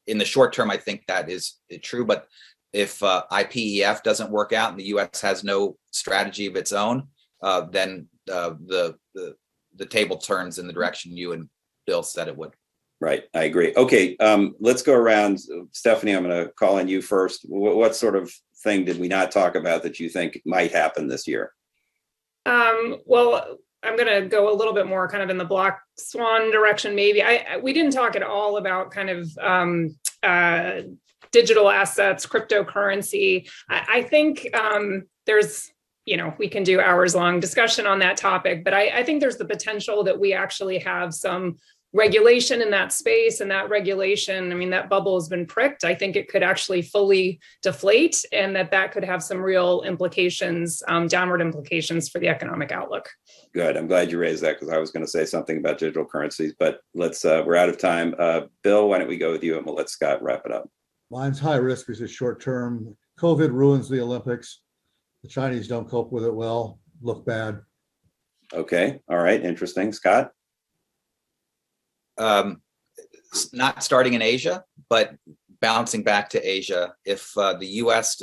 In the short term, I think that is true. But if IPEF doesn't work out and the U.S. has no strategy of its own, then the table turns in the direction you and Bill said it would. Right, I agree. Okay, let's go around. Stephanie, I'm going to call on you first. What sort of thing did we not talk about that you think might happen this year? Well, I'm going to go a little bit more kind of in the black swan direction, maybe. We didn't talk at all about kind of digital assets, cryptocurrency. I think there's, you know, we can do hours long discussion on that topic, but I think there's the potential that we actually have some regulation in that space, and that regulation, I mean, that bubble has been pricked. I think it could actually fully deflate, and that could have some real implications, downward implications for the economic outlook. Good. I'm glad you raised that, because I was going to say something about digital currencies, but let's we're out of time. Bill, why don't we go with you, and we'll let Scott wrap it up. Mine's high risk because it's short term. COVID ruins the Olympics. The Chinese don't cope with it well. Look bad. Okay. All right. Interesting. Scott? Not starting in Asia, but bouncing back to Asia. If the U.S.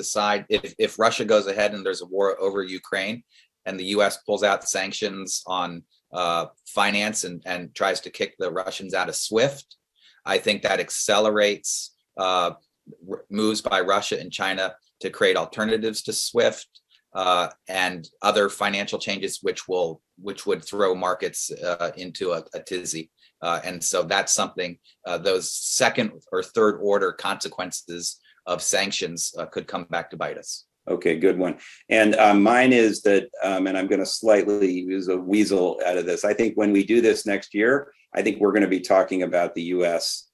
if Russia goes ahead and there's a war over Ukraine, and the U.S. pulls out sanctions on finance and tries to kick the Russians out of SWIFT, I think that accelerates moves by Russia and China to create alternatives to SWIFT and other financial changes, which would throw markets into a tizzy. And so that's something, those second or third order consequences of sanctions could come back to bite us. Okay, good one. And mine is that, and I'm going to slightly use a weasel out of this. I think when we do this next year, I think we're going to be talking about the U.S.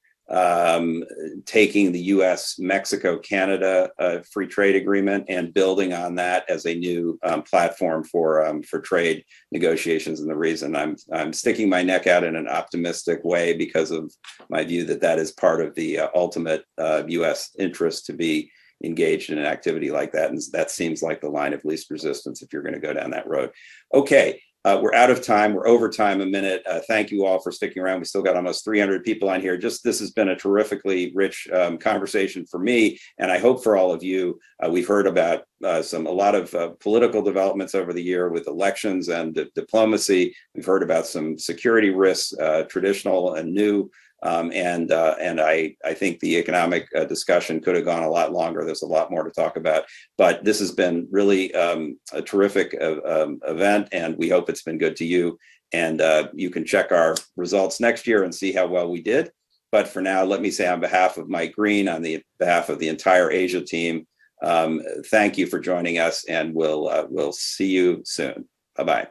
Taking the U.S., Mexico, Canada free trade agreement and building on that as a new platform for trade negotiations. And the reason I'm sticking my neck out in an optimistic way because of my view that is part of the ultimate U.S. interest to be engaged in an activity like that. And that seems like the line of least resistance if you're going to go down that road. Okay. We're out of time. We're over time a minute. Thank you all for sticking around. We still got almost 300 people on here. This has been a terrifically rich conversation for me, and I hope for all of you. We've heard about a lot of political developments over the year with elections and diplomacy. We've heard about some security risks, traditional and new. And I think the economic discussion could have gone a lot longer. There's a lot more to talk about, but this has been really a terrific event, and we hope it's been good to you. And you can check our results next year and see how well we did. But for now, let me say on behalf of Mike Green, on the behalf of the entire Asia team, thank you for joining us, and we'll see you soon. Bye-bye.